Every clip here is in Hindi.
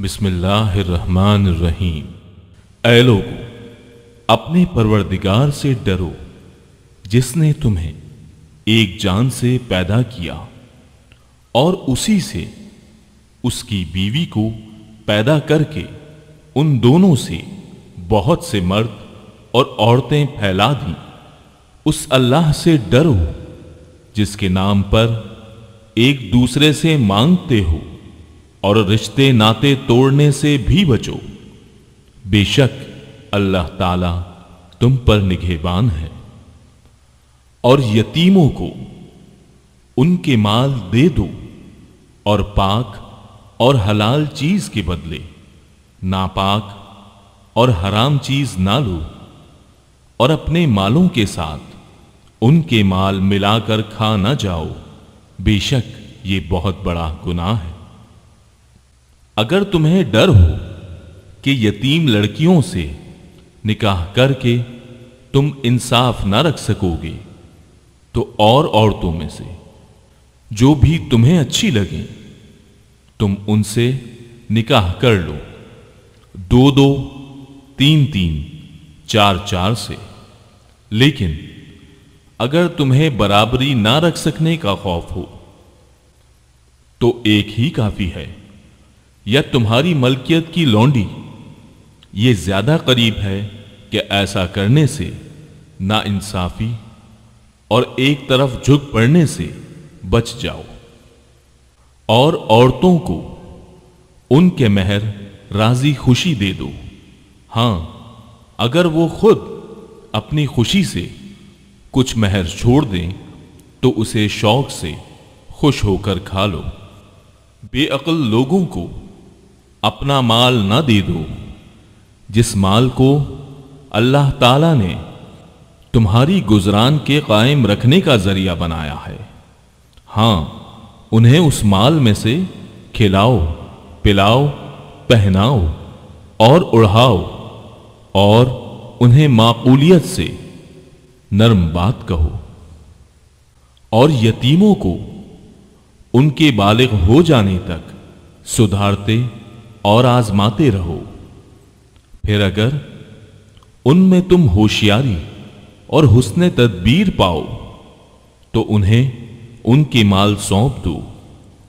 बिस्मिल्लाहिर्रहमानिर्रहीम। ऐ लोगो, अपने परवरदिगार से डरो जिसने तुम्हें एक जान से पैदा किया और उसी से उसकी बीवी को पैदा करके उन दोनों से बहुत से मर्द और औरतें फैला दी। उस अल्लाह से डरो जिसके नाम पर एक दूसरे से मांगते हो और रिश्ते नाते तोड़ने से भी बचो। बेशक अल्लाह ताला तुम पर निगहबान है। और यतीमों को उनके माल दे दो और पाक और हलाल चीज के बदले नापाक और हराम चीज ना लो, और अपने मालों के साथ उनके माल मिलाकर खा ना जाओ। बेशक ये बहुत बड़ा गुनाह है। अगर तुम्हें डर हो कि यतीम लड़कियों से निकाह करके तुम इंसाफ ना रख सकोगे, तो और औरतों में से जो भी तुम्हें अच्छी लगे तुम उनसे निकाह कर लो, 2-2, 3-3, 4-4 से। लेकिन अगर तुम्हें बराबरी ना रख सकने का खौफ हो तो एक ही काफी है, या तुम्हारी मलकियत की लौंडी। ये ज्यादा करीब है कि ऐसा करने से नाइंसाफी और एक तरफ झुक पड़ने से बच जाओ। और औरतों को उनके मेहर राजी खुशी दे दो। हाँ, अगर वो खुद अपनी खुशी से कुछ मेहर छोड़ दें तो उसे शौक से खुश होकर खा लो। बेअक्ल लोगों को अपना माल ना दे दो जिस माल को अल्लाह ताला ने तुम्हारी गुजरान के कायम रखने का जरिया बनाया है। हाँ, उन्हें उस माल में से खिलाओ, पिलाओ, पहनाओ और उड़ाओ, और उन्हें माकूलियत से नरम बात कहो। और यतीमों को उनके बालिग हो जाने तक सुधारते और आजमाते रहो। फिर अगर उनमें तुम होशियारी और हुस्ने तदबीर पाओ तो उन्हें उनके माल सौंप दो,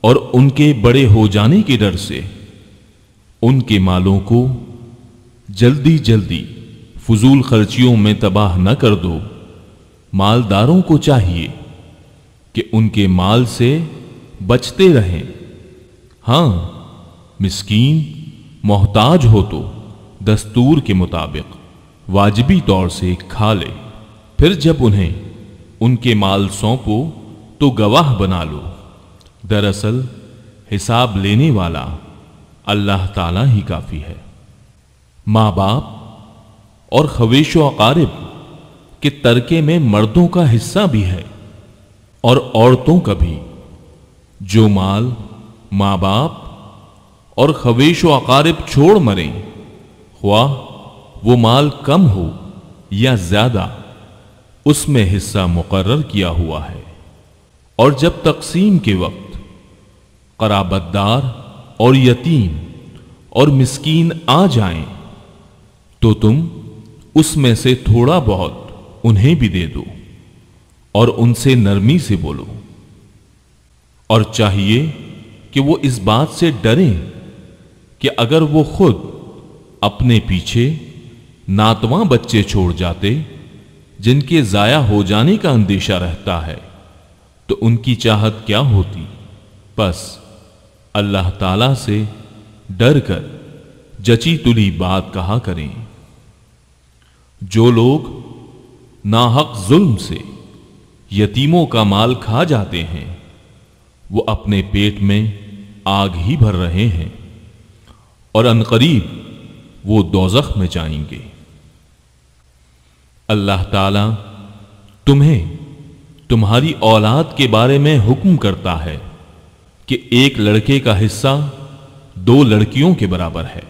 और उनके बड़े हो जाने के डर से उनके मालों को जल्दी जल्दी फजूल खर्चियों में तबाह न कर दो। मालदारों को चाहिए कि उनके माल से बचते रहें। हाँ, मिस्कीन मोहताज हो तो दस्तूर के मुताबिक वाजिबी तौर से खा ले। फिर जब उन्हें उनके माल सौंपो तो गवाह बना लो। दरअसल हिसाब लेने वाला अल्लाह ताला ही काफ़ी है। माँ बाप और खवेश व अकारिब के तरके में मर्दों का हिस्सा भी है और औरतों का भी। जो माल माँ बाप और खवेश व अकारिब छोड़ मरें, हुआ वो माल कम हो या ज्यादा, उसमें हिस्सा मुकर्रर किया हुआ है। और जब तकसीम के वक्त कराबतदार और यतीम और मिस्कीन आ जाएं, तो तुम उसमें से थोड़ा बहुत उन्हें भी दे दो और उनसे नरमी से बोलो। और चाहिए कि वो इस बात से डरें कि अगर वो खुद अपने पीछे नातवां बच्चे छोड़ जाते जिनके ज़ाया हो जाने का अंदेशा रहता है, तो उनकी चाहत क्या होती। बस अल्लाह ताला से डर कर जची तुली बात कहा करें। जो लोग नाहक जुल्म से यतीमों का माल खा जाते हैं वो अपने पेट में आग ही भर रहे हैं, और अनकरीब वो दोज़ख में जाएंगे। अल्लाह ताला तुम्हें तुम्हारी औलाद के बारे में हुक्म करता है कि एक लड़के का हिस्सा 2 लड़कियों के बराबर है,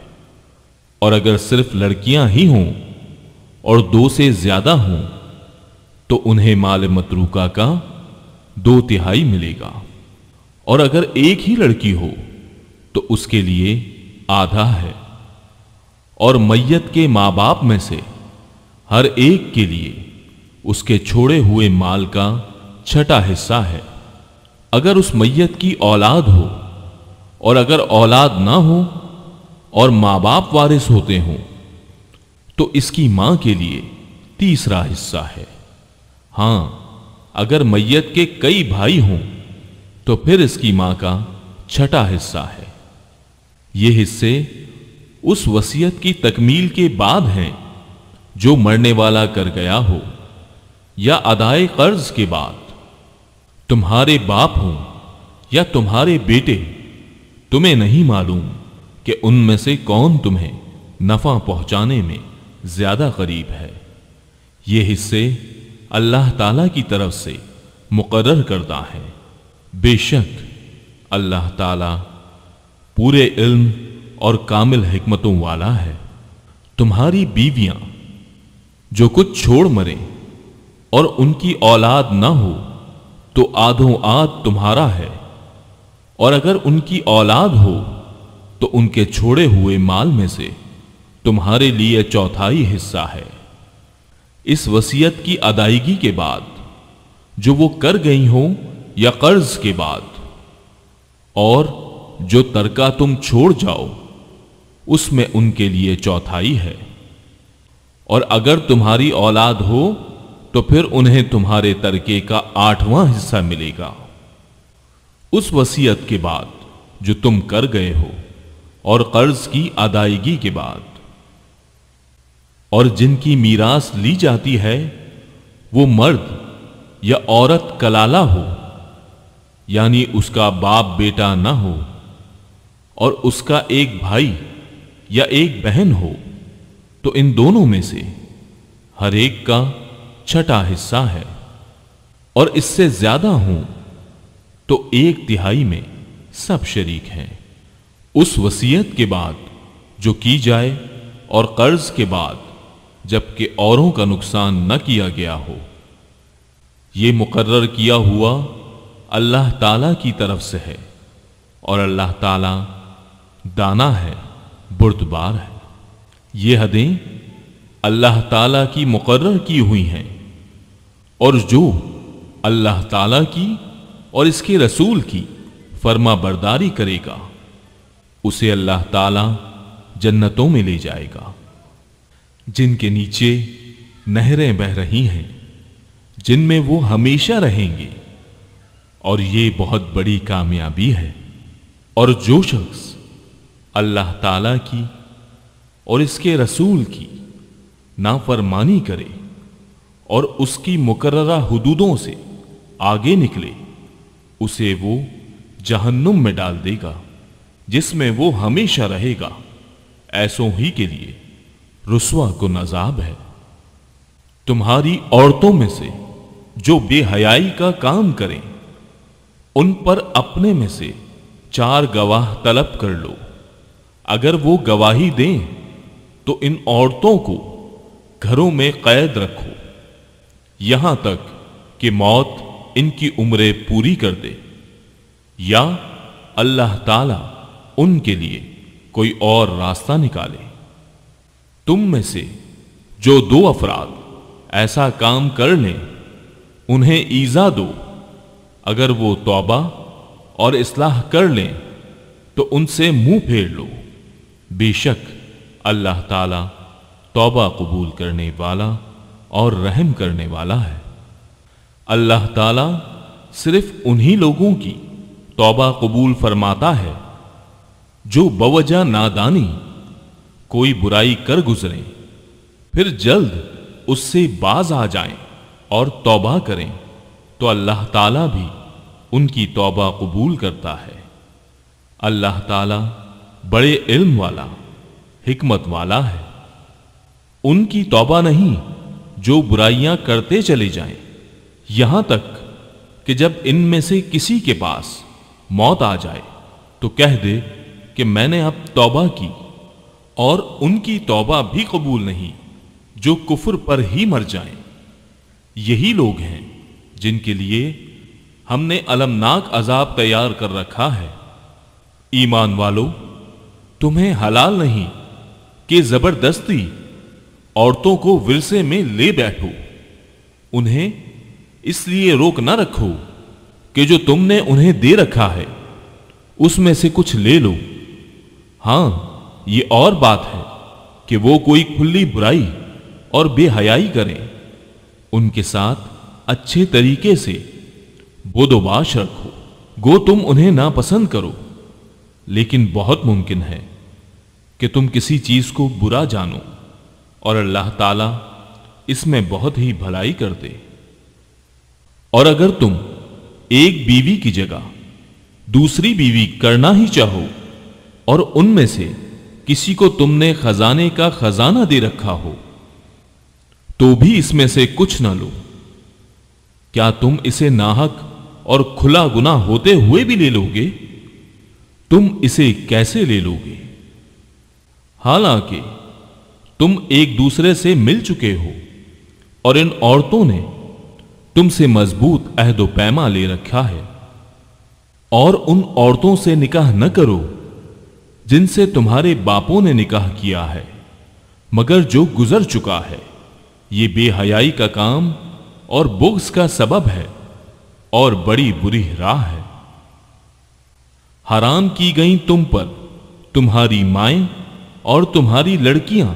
और अगर सिर्फ लड़कियां ही हों और 2 से ज्यादा हों तो उन्हें माल मतरूका का 2/3 मिलेगा, और अगर एक ही लड़की हो तो उसके लिए आधा है और मैयत के माँ बाप में से हर एक के लिए उसके छोड़े हुए माल का छठा हिस्सा है, अगर उस मैयत की औलाद हो। और अगर औलाद ना हो और माँ बाप वारिस होते हों तो इसकी माँ के लिए तीसरा हिस्सा है। हाँ, अगर मैयत के कई भाई हों तो फिर इसकी माँ का छठा हिस्सा है। ये हिस्से उस वसीयत की तकमील के बाद हैं जो मरने वाला कर गया हो या अदाए कर्ज के बाद। तुम्हारे बाप हों या तुम्हारे बेटे, तुम्हें नहीं मालूम कि उनमें से कौन तुम्हें नफा पहुंचाने में ज्यादा करीब है। ये हिस्से अल्लाह ताला की तरफ से मुकर्रर करता है। बेशक अल्लाह ताला पूरे इल्म और कामिल हिकमतों वाला है। तुम्हारी बीवियां जो कुछ छोड़ मरें और उनकी औलाद ना हो तो आधों आध तुम्हारा है, और अगर उनकी औलाद हो तो उनके छोड़े हुए माल में से तुम्हारे लिए चौथाई हिस्सा है। इस वसीयत की अदायगी के बाद जो वो कर गई हो या कर्ज के बाद, और जो तरका तुम छोड़ जाओ उसमें उनके लिए चौथाई है। और अगर तुम्हारी औलाद हो तो फिर उन्हें तुम्हारे तरके का आठवां हिस्सा मिलेगा। उस वसीयत के बाद जो तुम कर गए हो और कर्ज की अदायगी के बाद, और जिनकी मीरास ली जाती है वो मर्द या औरत कलाला हो, यानी उसका बाप बेटा ना हो और उसका एक भाई या एक बहन हो, तो इन दोनों में से हर एक का छठा हिस्सा है। और इससे ज्यादा हों तो एक तिहाई में सब शरीक हैं। उस वसीयत के बाद जो की जाए और कर्ज के बाद जबकि औरों का नुकसान न किया गया हो, यह मुकर्रर किया हुआ अल्लाह ताला की तरफ से है, और अल्लाह ताला दाना है, बुर्दबार है। ये हदें अल्लाह ताला की मुकर्रर की हुई हैं, और जो अल्लाह ताला की और इसके रसूल की फर्मा बर्दारी करेगा उसे अल्लाह ताला जन्नतों में ले जाएगा, जिनके नीचे नहरें बह रही हैं, जिनमें वो हमेशा रहेंगे, और ये बहुत बड़ी कामयाबी है। और जो शख्स अल्लाह ताला की और इसके रसूल की नाफरमानी करे और उसकी मुकर्ररा हुदूदों से आगे निकले, उसे वो जहन्नुम में डाल देगा जिसमें वो हमेशा रहेगा। ऐसों ही के लिए रुस्वा को नजाब है। तुम्हारी औरतों में से जो बेहयाई का काम करें उन पर अपने में से 4 गवाह तलब कर लो। अगर वो गवाही दें तो इन औरतों को घरों में कैद रखो यहां तक कि मौत इनकी उम्रें पूरी कर दे या अल्लाह ताला उनके लिए कोई और रास्ता निकाले। तुम में से जो 2 अफराद ऐसा काम कर लें उन्हें ईजा दो। अगर वो तौबा और इस्लाह कर लें तो उनसे मुंह फेर लो। बेशक अल्लाह ताला तौबा कबूल करने वाला और रहम करने वाला है। अल्लाह ताला सिर्फ उन्हीं लोगों की तौबा कबूल फरमाता है जो बवजह नादानी कोई बुराई कर गुजरें, फिर जल्द उससे बाज आ जाएं और तौबा करें, तो अल्लाह ताला भी उनकी तौबा कबूल करता है। अल्लाह ताला बड़े इल्म वाला, हिकमत वाला है। उनकी तौबा नहीं जो बुराइयां करते चले जाएं, यहां तक कि जब इनमें से किसी के पास मौत आ जाए तो कह दे कि मैंने अब तौबा की, और उनकी तौबा भी कबूल नहीं जो कुफ्र पर ही मर जाएं। यही लोग हैं जिनके लिए हमने अलमनाक अजाब तैयार कर रखा है। ईमान वालों, तुम्हें हलाल नहीं कि जबरदस्ती औरतों को विरसे में ले बैठो। उन्हें इसलिए रोक न रखो कि जो तुमने उन्हें दे रखा है उसमें से कुछ ले लो। हाँ, ये और बात है कि वो कोई खुली बुराई और बेहयाई करें, उनके साथ अच्छे तरीके से बोदोबाश रखो, गो तुम उन्हें नापसंद करो। लेकिन बहुत मुमकिन है कि तुम किसी चीज को बुरा जानो और अल्लाह ताला इसमें बहुत ही भलाई कर दे। और अगर तुम एक बीवी की जगह दूसरी बीवी करना ही चाहो और उनमें से किसी को तुमने खजाने का खजाना दे रखा हो, तो भी इसमें से कुछ ना लो। क्या तुम इसे नाहक और खुला गुना होते हुए भी ले लोगे? तुम इसे कैसे ले लोगे? हालांकि तुम एक दूसरे से मिल चुके हो और इन औरतों ने तुमसे मजबूत अहद व पैमा ले रखा है। और उन औरतों से निकाह न करो जिनसे तुम्हारे बापों ने निकाह किया है, मगर जो गुजर चुका है। ये बेहयाई का काम और बुग़्ज़ का सबब है और बड़ी बुरी राह है। हराम की गई तुम पर तुम्हारी माएं और तुम्हारी लड़कियां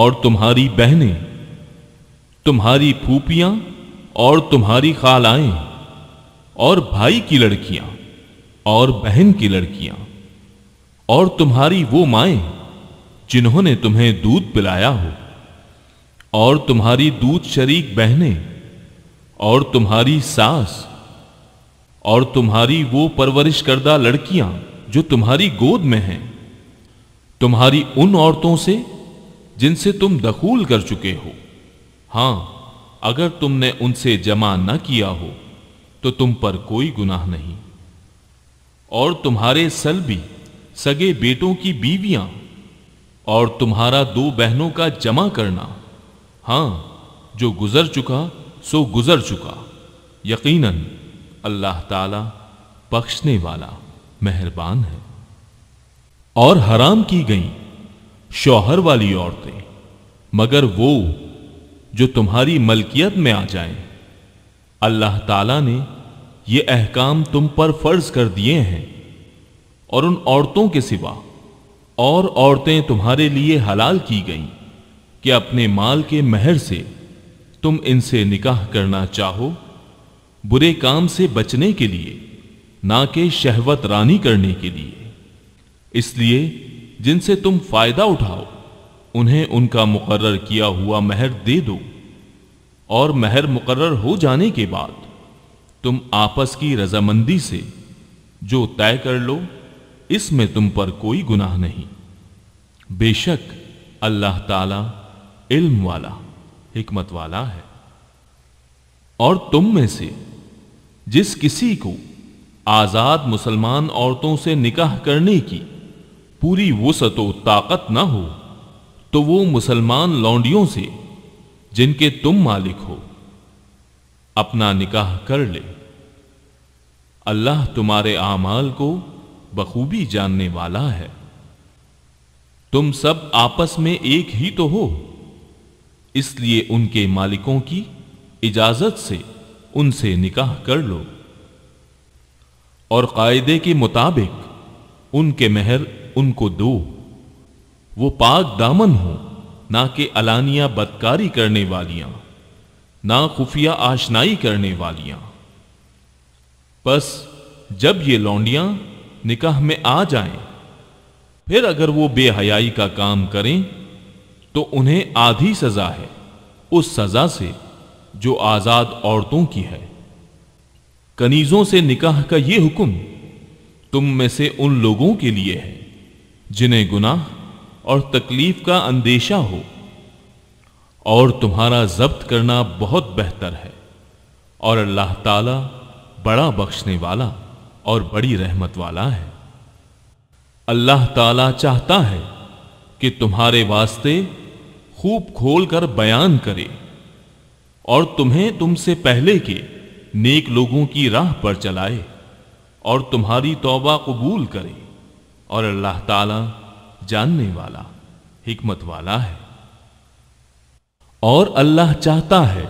और तुम्हारी बहनें, तुम्हारी फूफियां और तुम्हारी खालाएं, और भाई की लड़कियां और बहन की लड़कियां, और तुम्हारी वो माएं जिन्होंने तुम्हें दूध पिलाया हो, और तुम्हारी दूध शरीक बहनें, और तुम्हारी सास, और तुम्हारी वो परवरिश करदा लड़कियां जो तुम्हारी गोद में हैं, तुम्हारी उन औरतों से जिनसे तुम दखूल कर चुके हो। हाँ, अगर तुमने उनसे जमा न किया हो तो तुम पर कोई गुनाह नहीं। और तुम्हारे सलबी सगे बेटों की बीवियां और तुम्हारा दो बहनों का जमा करना। हाँ, जो गुजर चुका सो गुजर चुका। यकीनन अल्लाह ताला बख्शने वाला मेहरबान है। और हराम की गई शौहर वाली औरतें, मगर वो जो तुम्हारी मलकियत में आ जाएं। अल्लाह ताला ने ये अहकाम तुम पर फर्ज कर दिए हैं। और उन औरतों के सिवा और औरतें तुम्हारे लिए हलाल की गईं कि अपने माल के महर से तुम इनसे निकाह करना चाहो, बुरे काम से बचने के लिए, ना कि शहवत रानी करने के लिए। इसलिए जिनसे तुम फायदा उठाओ उन्हें उनका मुकर्रर किया हुआ महर दे दो। और महर मुकर्रर हो जाने के बाद तुम आपस की रजामंदी से जो तय कर लो, इसमें तुम पर कोई गुनाह नहीं। बेशक अल्लाह ताला इल्म वाला, हिकमत वाला है। और तुम में से जिस किसी को आज़ाद मुसलमान औरतों से निकाह करने की पूरी वसअत व ताकत न हो, तो वो मुसलमान लौंडियों से जिनके तुम मालिक हो अपना निकाह कर ले। अल्लाह तुम्हारे आमाल को बखूबी जानने वाला है। तुम सब आपस में एक ही तो हो, इसलिए उनके मालिकों की इजाजत से उनसे निकाह कर लो। और कायदे के मुताबिक उनके महर उनको दो। वो पाक दामन हो, ना कि अलानिया बदकारी करने वालियां, ना खुफिया आशनाई करने वालियां। बस जब ये लौंडियां निकाह में आ जाएं, फिर अगर वो बेहयाई का काम करें तो उन्हें आधी सजा है उस सजा से जो आजाद औरतों की है। कनीजों से निकाह का ये हुक्म तुम में से उन लोगों के लिए है जिन्हें गुनाह और तकलीफ का अंदेशा हो, और तुम्हारा जब्त करना बहुत बेहतर है। और अल्लाह ताला बड़ा बख्शने वाला और बड़ी रहमत वाला है। अल्लाह ताला चाहता है कि तुम्हारे वास्ते खूब खोल कर बयान करे और तुम्हें तुमसे पहले के नेक लोगों की राह पर चलाए और तुम्हारी तौबा कबूल करे। और अल्लाह ताला जानने वाला, हिकमत वाला है। और अल्लाह चाहता है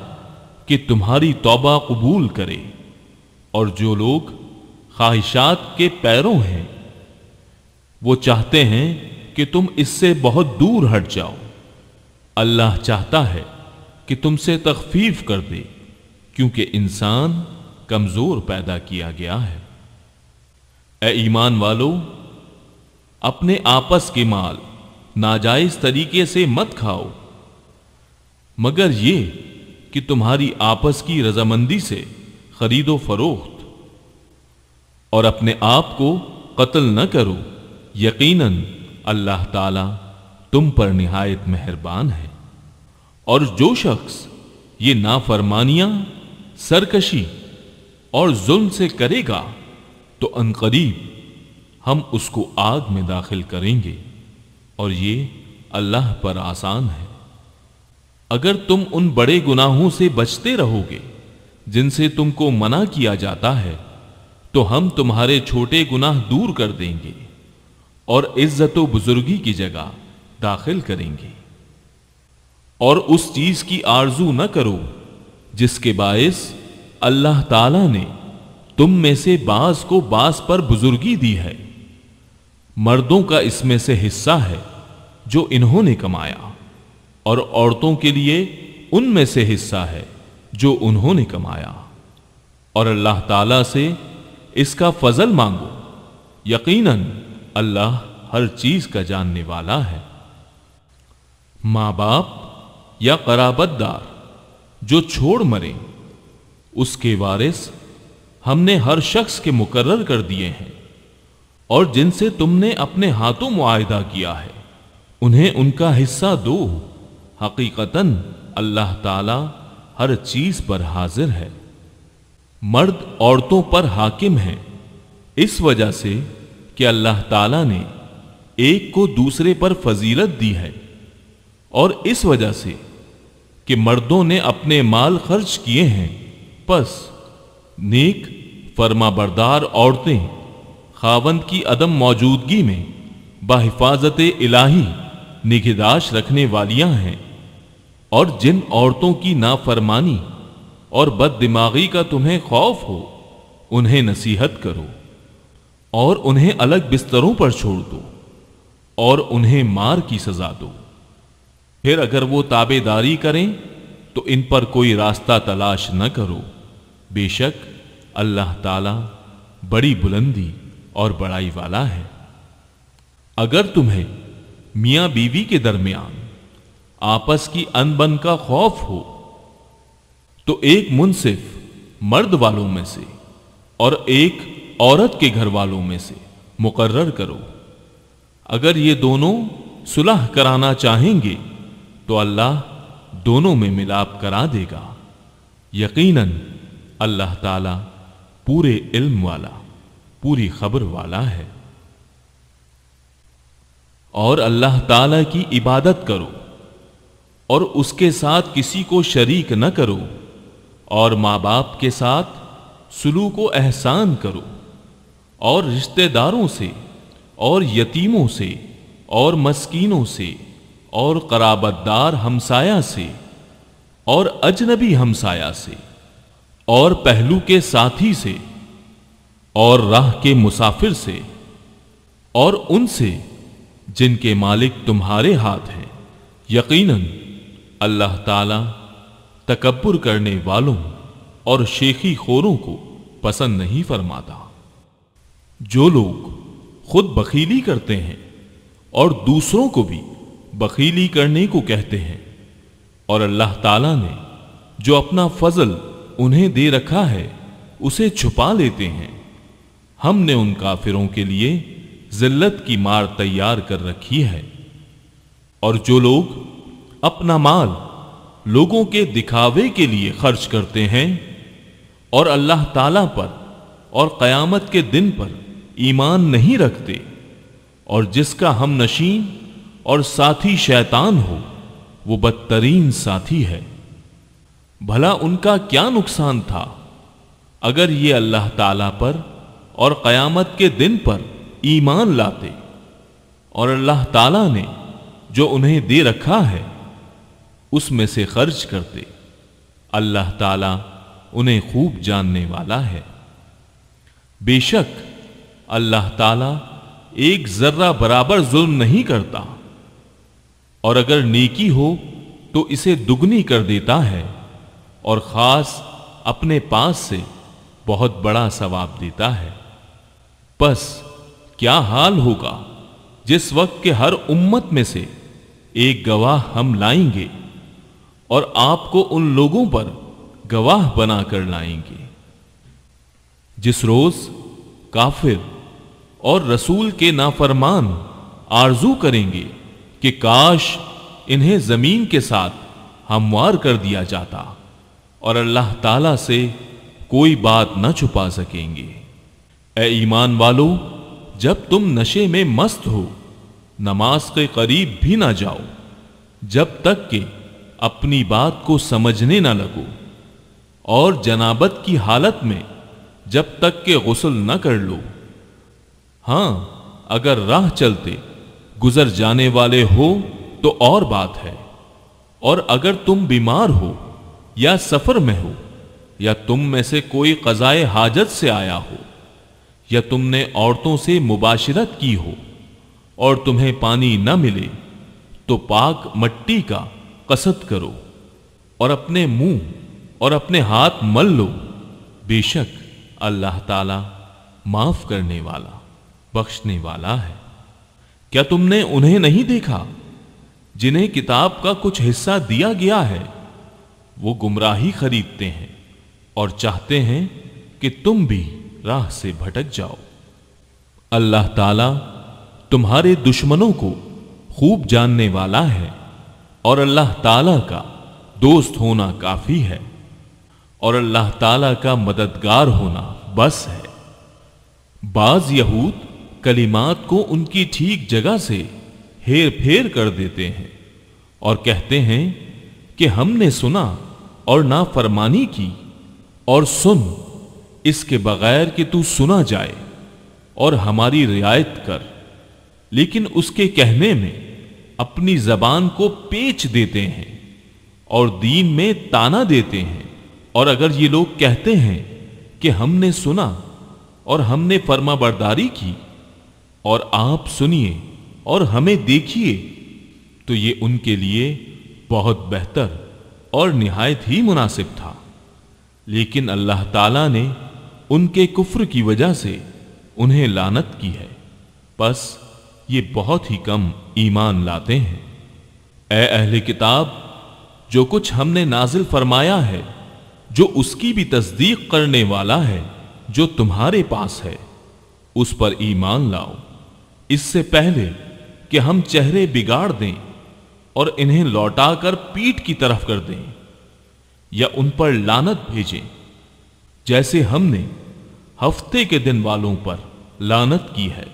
कि तुम्हारी तौबा कबूल करे। और जो लोग ख्वाहिशात के पैरों हैं वो चाहते हैं कि तुम इससे बहुत दूर हट जाओ। अल्लाह चाहता है कि तुमसे तखफीफ कर दे, क्योंकि इंसान कमज़ोर पैदा किया गया है। ए ईमान वालों, अपने आपस के माल नाजायज तरीके से मत खाओ, मगर ये कि तुम्हारी आपस की रजामंदी से खरीदो फरोख्त, और अपने आप को कत्ल न करो। यकीनन अल्लाह ताला तुम पर निहायत मेहरबान है। और जो शख्स ये नाफरमानियां, सरकशी और जुल्म से करेगा तो अनकरीब हम उसको आग में दाखिल करेंगे, और ये अल्लाह पर आसान है। अगर तुम उन बड़े गुनाहों से बचते रहोगे जिनसे तुमको मना किया जाता है, तो हम तुम्हारे छोटे गुनाह दूर कर देंगे और इज्जत व बुजुर्गी की जगह दाखिल करेंगे। और उस चीज की आरजू न करो जिसके बायस अल्लाह ताला ने तुम में से बास को बास पर बुजुर्गी दी है। मर्दों का इसमें से हिस्सा है जो इन्होंने कमाया, और औरतों के लिए उनमें से हिस्सा है जो उन्होंने कमाया। और अल्लाह ताला से इसका फजल मांगो, यकीनन अल्लाह हर चीज का जानने वाला है। माँ बाप या कराबतदार जो छोड़ मरे, उसके वारिस हमने हर शख्स के मुकर्रर कर दिए हैं, और जिनसे तुमने अपने हाथों मुआयदा किया है उन्हें उनका हिस्सा दो। हकीकतन अल्लाह ताला हर चीज पर हाजिर है। मर्द औरतों पर हाकिम है, इस वजह से कि अल्लाह ताला ने एक को दूसरे पर फजीलत दी है, और इस वजह से कि मर्दों ने अपने माल खर्च किए हैं। बस नेक फरमाबरदार औरतें खावंद की अदम मौजूदगी में बाहिफाजत इलाही निगहदाश्त रखने वालियां हैं। और जिन औरतों की नाफरमानी और बददिमागी का तुम्हें खौफ हो, उन्हें नसीहत करो और उन्हें अलग बिस्तरों पर छोड़ दो और उन्हें मार की सजा दो। फिर अगर वो ताबेदारी करें तो इन पर कोई रास्ता तलाश न करो। बेशक अल्लाह ताला बड़ी बुलंदी और बड़ाई वाला है। अगर तुम्हें मियाँ बीवी के दरमियान आपस की अनबन का खौफ हो, तो एक मुनसिफ मर्द वालों में से और एक औरत के घर वालों में से मुकर्रर करो। अगर ये दोनों सुलह कराना चाहेंगे तो अल्लाह दोनों में मिलाप करा देगा। यकीनन अल्लाह ताला पूरे इल्म वाला, पूरी खबर वाला है। और अल्लाह ताला की इबादत करो और उसके साथ किसी को शरीक न करो, और माँ बाप के साथ सुलूक व एहसान करो, और रिश्तेदारों से और यतीमों से और मस्कीनों से और कराबतदार हमसाया से और अजनबी हमसाया से और पहलू के साथी से और राह के मुसाफिर से और उनसे जिनके मालिक तुम्हारे हाथ हैं। यकीनन अल्लाह ताला तकब्बुर करने वालों और शेखी खोरों को पसंद नहीं फरमाता। जो लोग खुद बखीली करते हैं और दूसरों को भी बखीली करने को कहते हैं, और अल्लाह ताला ने जो अपना फजल उन्हें दे रखा है उसे छुपा लेते हैं, हमने उन काफिरों के लिए जिल्लत की मार तैयार कर रखी है। और जो लोग अपना माल लोगों के दिखावे के लिए खर्च करते हैं और अल्लाह ताला पर और क़यामत के दिन पर ईमान नहीं रखते, और जिसका हम नशीन और साथी शैतान हो, वो बदतरीन साथी है। भला उनका क्या नुकसान था अगर ये अल्लाह ताला पर और क़यामत के दिन पर ईमान लाते और अल्लाह ताला ने जो उन्हें दे रखा है उसमें से खर्च करते। अल्लाह ताला उन्हें खूब जानने वाला है। बेशक अल्लाह ताला एक जर्रा बराबर जुल्म नहीं करता, और अगर नेकी हो तो इसे दुगनी कर देता है और खास अपने पास से बहुत बड़ा सवाब देता है। बस क्या हाल होगा जिस वक्त के हर उम्मत में से एक गवाह हम लाएंगे और आपको उन लोगों पर गवाह बना कर लाएंगे। जिस रोज काफिर और रसूल के नाफरमान आरजू करेंगे कि काश इन्हें जमीन के साथ हमवार कर दिया जाता और अल्लाह ताला से कोई बात न छुपा सकेंगे। ए ईमान वालो, जब तुम नशे में मस्त हो नमाज के करीब भी ना जाओ जब तक कि अपनी बात को समझने ना लगो, और जनाबत की हालत में जब तक के गुस्ल न कर लो। हाँ, अगर राह चलते गुजर जाने वाले हो तो और बात है, और अगर तुम बीमार हो या सफर में हो या तुम में से कोई कज़ाए हाजत से आया हो या तुमने औरतों से मुबाशरत की हो और तुम्हें पानी न मिले तो पाक मट्टी का कसद करो और अपने मुंह और अपने हाथ मल लो। बेशक अल्लाह ताला माफ करने वाला बख्शने वाला है। क्या तुमने उन्हें नहीं देखा जिन्हें किताब का कुछ हिस्सा दिया गया है? वो गुमराही खरीदते हैं और चाहते हैं कि तुम भी राह से भटक जाओ। अल्लाह ताला तुम्हारे दुश्मनों को खूब जानने वाला है, और अल्लाह ताला का दोस्त होना काफी है और अल्लाह ताला का मददगार होना बस है। बाज यहूद कलिमात को उनकी ठीक जगह से हेर फेर कर देते हैं और कहते हैं कि हमने सुना और नाफरमानी की, और सुन इसके बगैर कि तू सुना जाए और हमारी रियायत कर, लेकिन उसके कहने में अपनी जबान को पेच देते हैं और दीन में ताना देते हैं। और अगर ये लोग कहते हैं कि हमने सुना और हमने फर्माबरदारी की और आप सुनिए और हमें देखिए, तो ये उनके लिए बहुत बेहतर और निहायत ही मुनासिब था, लेकिन अल्लाह ताला ने उनके कुफ्र की वजह से उन्हें लानत की है। बस ये बहुत ही कम ईमान लाते हैं। ऐ अहले किताब, जो कुछ हमने नाजिल फरमाया है जो उसकी भी तस्दीक करने वाला है जो तुम्हारे पास है, उस पर ईमान लाओ, इससे पहले कि हम चेहरे बिगाड़ दें और इन्हें लौटा कर पीठ की तरफ कर दें या उन पर लानत भेजें, जैसे हमने हफ्ते के दिन वालों पर लानत की है।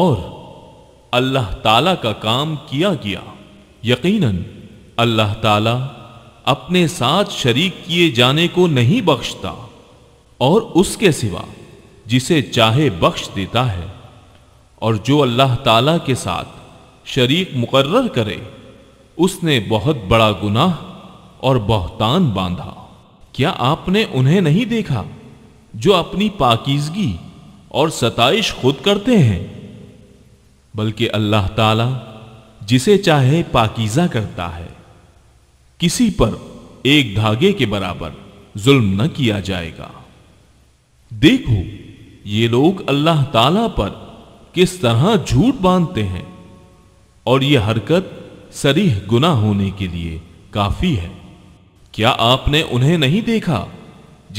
और अल्लाह ताला का काम किया गया। यकीनन अल्लाह ताला अपने साथ शरीक किए जाने को नहीं बख्शता, और उसके सिवा जिसे चाहे बख्श देता है, और जो अल्लाह ताला के साथ शरीक मुकर्रर करे उसने बहुत बड़ा गुनाह और बहतान बांधा। क्या आपने उन्हें नहीं देखा जो अपनी पाकीज़गी और सताइश खुद करते हैं, बल्कि अल्लाह ताला जिसे चाहे पाकीज़ा करता है। किसी पर एक धागे के बराबर जुल्म न किया जाएगा। देखो ये लोग अल्लाह ताला पर किस तरह झूठ बांधते हैं, और ये हरकत सरीह गुनाह होने के लिए काफी है। क्या आपने उन्हें नहीं देखा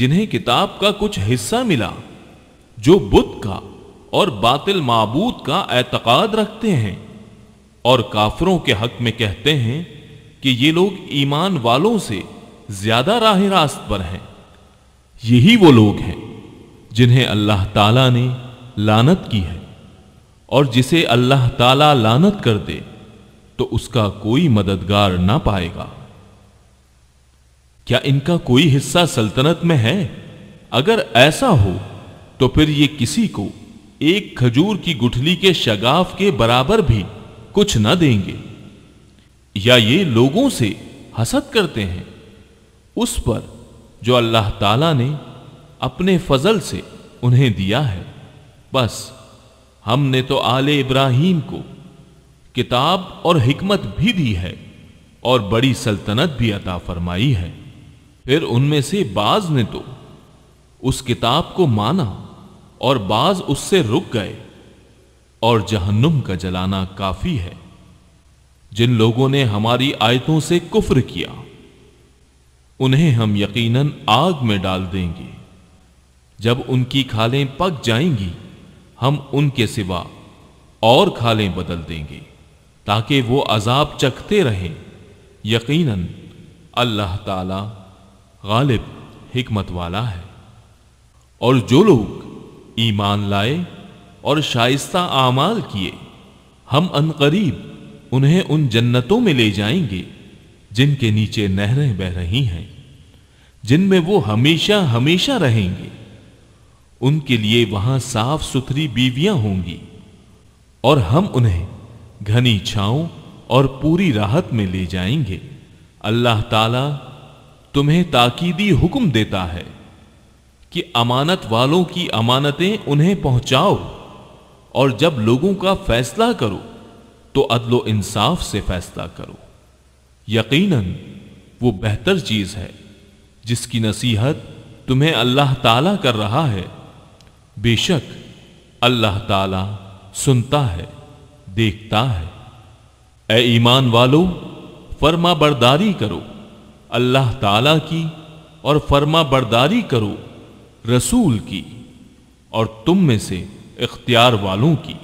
जिन्हें किताब का कुछ हिस्सा मिला जो बुत का और बातिल माबूद का एतकाद रखते हैं, और काफिरों के हक में कहते हैं कि ये लोग ईमान वालों से ज्यादा राह रास्त पर हैं। यही वो लोग हैं जिन्हें अल्लाह ताला ने लानत की है, और जिसे अल्लाह ताला लानत कर दे तो उसका कोई मददगार ना पाएगा। क्या इनका कोई हिस्सा सल्तनत में है? अगर ऐसा हो तो फिर ये किसी को एक खजूर की गुठली के शगाफ के बराबर भी कुछ न देंगे। या ये लोगों से हसद करते हैं उस पर जो अल्लाह ताला ने अपने फजल से उन्हें दिया है। बस हमने तो आले इब्राहीम को किताब और हिकमत भी दी है और बड़ी सल्तनत भी अता फरमाई है। फिर उनमें से बाज ने तो उस किताब को माना और बाज उससे रुक गए, और जहन्नुम का जलाना काफी है। जिन लोगों ने हमारी आयतों से कुफ्र किया उन्हें हम यकीनन आग में डाल देंगे। जब उनकी खालें पक जाएंगी हम उनके सिवा और खालें बदल देंगे ताकि वो अजाब चखते रहें। यकीनन अल्लाह ताला गालिब हिकमत वाला है। और जो लोग ईमान लाए और शाइस्ता आमाल किए हम अनकरीब उन्हें उन जन्नतों में ले जाएंगे जिनके नीचे नहरें बह रही हैं, जिनमें वो हमेशा हमेशा रहेंगे। उनके लिए वहां साफ सुथरी बीवियां होंगी और हम उन्हें घनी छाँव और पूरी राहत में ले जाएंगे। अल्लाह ताला तुम्हें ताकीदी हुक्म देता है कि अमानत वालों की अमानतें उन्हें पहुंचाओ, और जब लोगों का फैसला करो तो अदलो इंसाफ से फैसला करो। यकीनन वो बेहतर चीज़ है जिसकी नसीहत तुम्हें अल्लाह ताला कर रहा है। बेशक अल्लाह ताला सुनता है, देखता है। ए ईमान वालो, फर्मा बरदारी करो अल्लाह ताला की और फर्मा बरदारी करो रसूल की और तुम में से इख्तियार वालों की।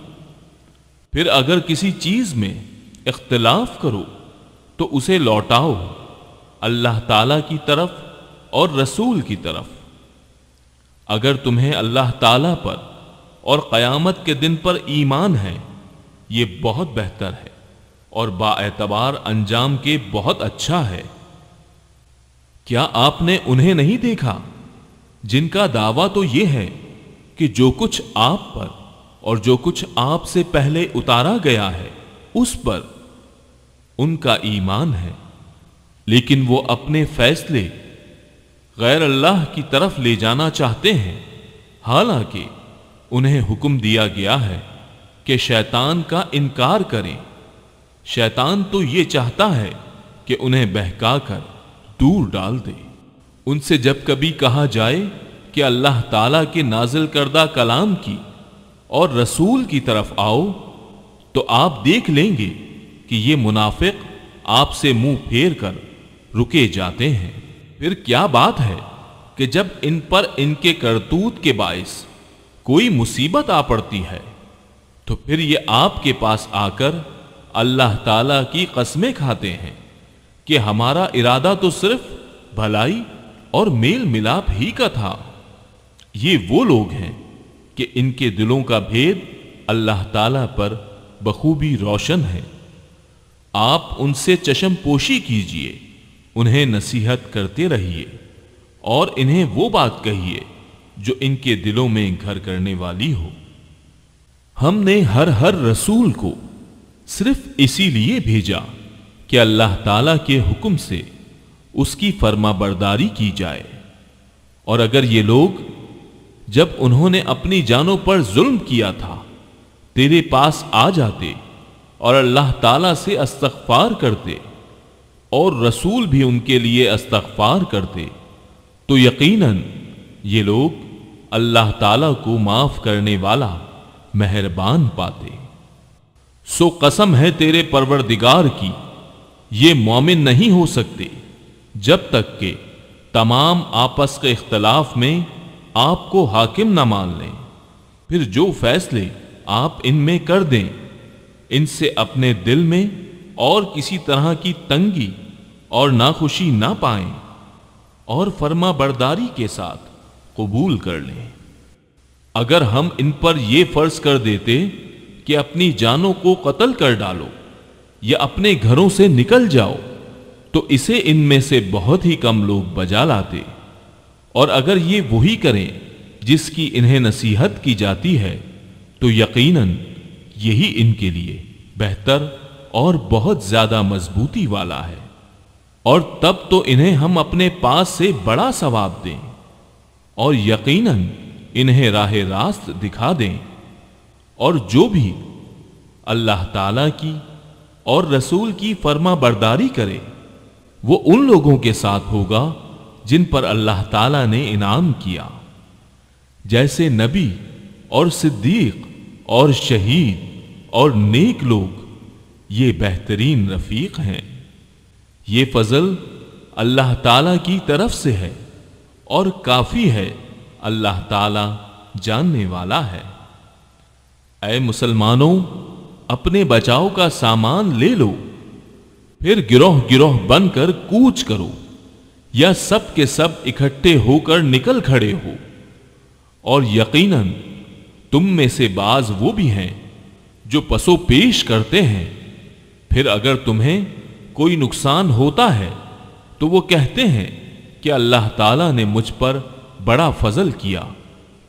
फिर अगर किसी चीज़ में इख्तिलाफ करो तो उसे लौटाओ अल्लाह ताला की तरफ और रसूल की तरफ। अगर तुम्हें अल्लाह ताला पर और क़यामत के दिन पर ईमान है, ये बहुत बेहतर है और बाएतबार अंजाम के बहुत अच्छा है। क्या आपने उन्हें नहीं देखा जिनका दावा तो ये है कि जो कुछ आप पर और जो कुछ आपसे पहले उतारा गया है उस पर उनका ईमान है, लेकिन वो अपने फैसले गैर अल्लाह की तरफ ले जाना चाहते हैं, हालांकि उन्हें हुक्म दिया गया है कि शैतान का इनकार करें। शैतान तो ये चाहता है कि उन्हें बहका कर दूर डाल दे। उनसे जब कभी कहा जाए कि अल्लाह ताला के नाजिल करदा कलाम की और रसूल की तरफ आओ, तो आप देख लेंगे कि ये मुनाफिक आपसे मुंह फेर कर रुके जाते हैं। फिर क्या बात है कि जब इन पर इनके करतूत के बाइस कोई मुसीबत आ पड़ती है तो फिर ये आपके पास आकर अल्लाह ताला की कस्में खाते हैं कि हमारा इरादा तो सिर्फ भलाई और मेल मिलाप ही का था। ये वो लोग हैं कि इनके दिलों का भेद अल्लाह ताला पर बखूबी रोशन है। आप उनसे चशमपोशी कीजिए, उन्हें नसीहत करते रहिए और इन्हें वो बात कहिए जो इनके दिलों में घर करने वाली हो। हमने हर रसूल को सिर्फ इसीलिए भेजा कि अल्लाह ताला के हुक्म से उसकी फर्मा बरदारी की जाए। और अगर ये लोग जब उन्होंने अपनी जानों पर जुल्म किया था तेरे पास आ जाते और अल्लाह ताला से इस्तग़फ़ार करते और रसूल भी उनके लिए इस्तग़फ़ार करते, तो यकीनन ये लोग अल्लाह ताला को माफ़ करने वाला मेहरबान पाते। सो कसम है तेरे परवरदिगार की, ये मोमिन नहीं हो सकते जब तक के तमाम आपस के इख्तलाफ में आपको हाकिम न मान लें। फिर जो फैसले आप इनमें कर दें इनसे अपने दिल में और किसी तरह की तंगी और नाखुशी ना पाएं और फर्मा बरदारी के साथ कबूल कर लें। अगर हम इन पर यह फर्ज कर देते कि अपनी जानों को कत्ल कर डालो या अपने घरों से निकल जाओ, तो इसे इनमें से बहुत ही कम लोग बजा लाते। और अगर ये वही करें जिसकी इन्हें नसीहत की जाती है तो यकीनन यही इनके लिए बेहतर और बहुत ज्यादा मजबूती वाला है। और तब तो इन्हें हम अपने पास से बड़ा सवाब दें और यकीनन इन्हें राह रास्त दिखा दें। और जो भी अल्लाह ताला की और रसूल की फर्मा बरदारी करे वो उन लोगों के साथ होगा जिन पर अल्लाह ताला ने इनाम किया, जैसे नबी और सिद्दीक और शहीद और नेक लोग ये बेहतरीन रफीक हैं। ये फजल अल्लाह ताला की तरफ से है और काफ़ी है, अल्लाह ताला जानने वाला है। ऐ मुसलमानों, अपने बचाव का सामान ले लो, फिर गिरोह गिरोह बनकर कूच करो या सब के सब इकट्ठे होकर निकल खड़े हो। और यकीनन तुम में से बाज वो भी हैं जो पसो पेश करते हैं, फिर अगर तुम्हें कोई नुकसान होता है तो वो कहते हैं कि अल्लाह ताला ने मुझ पर बड़ा फजल किया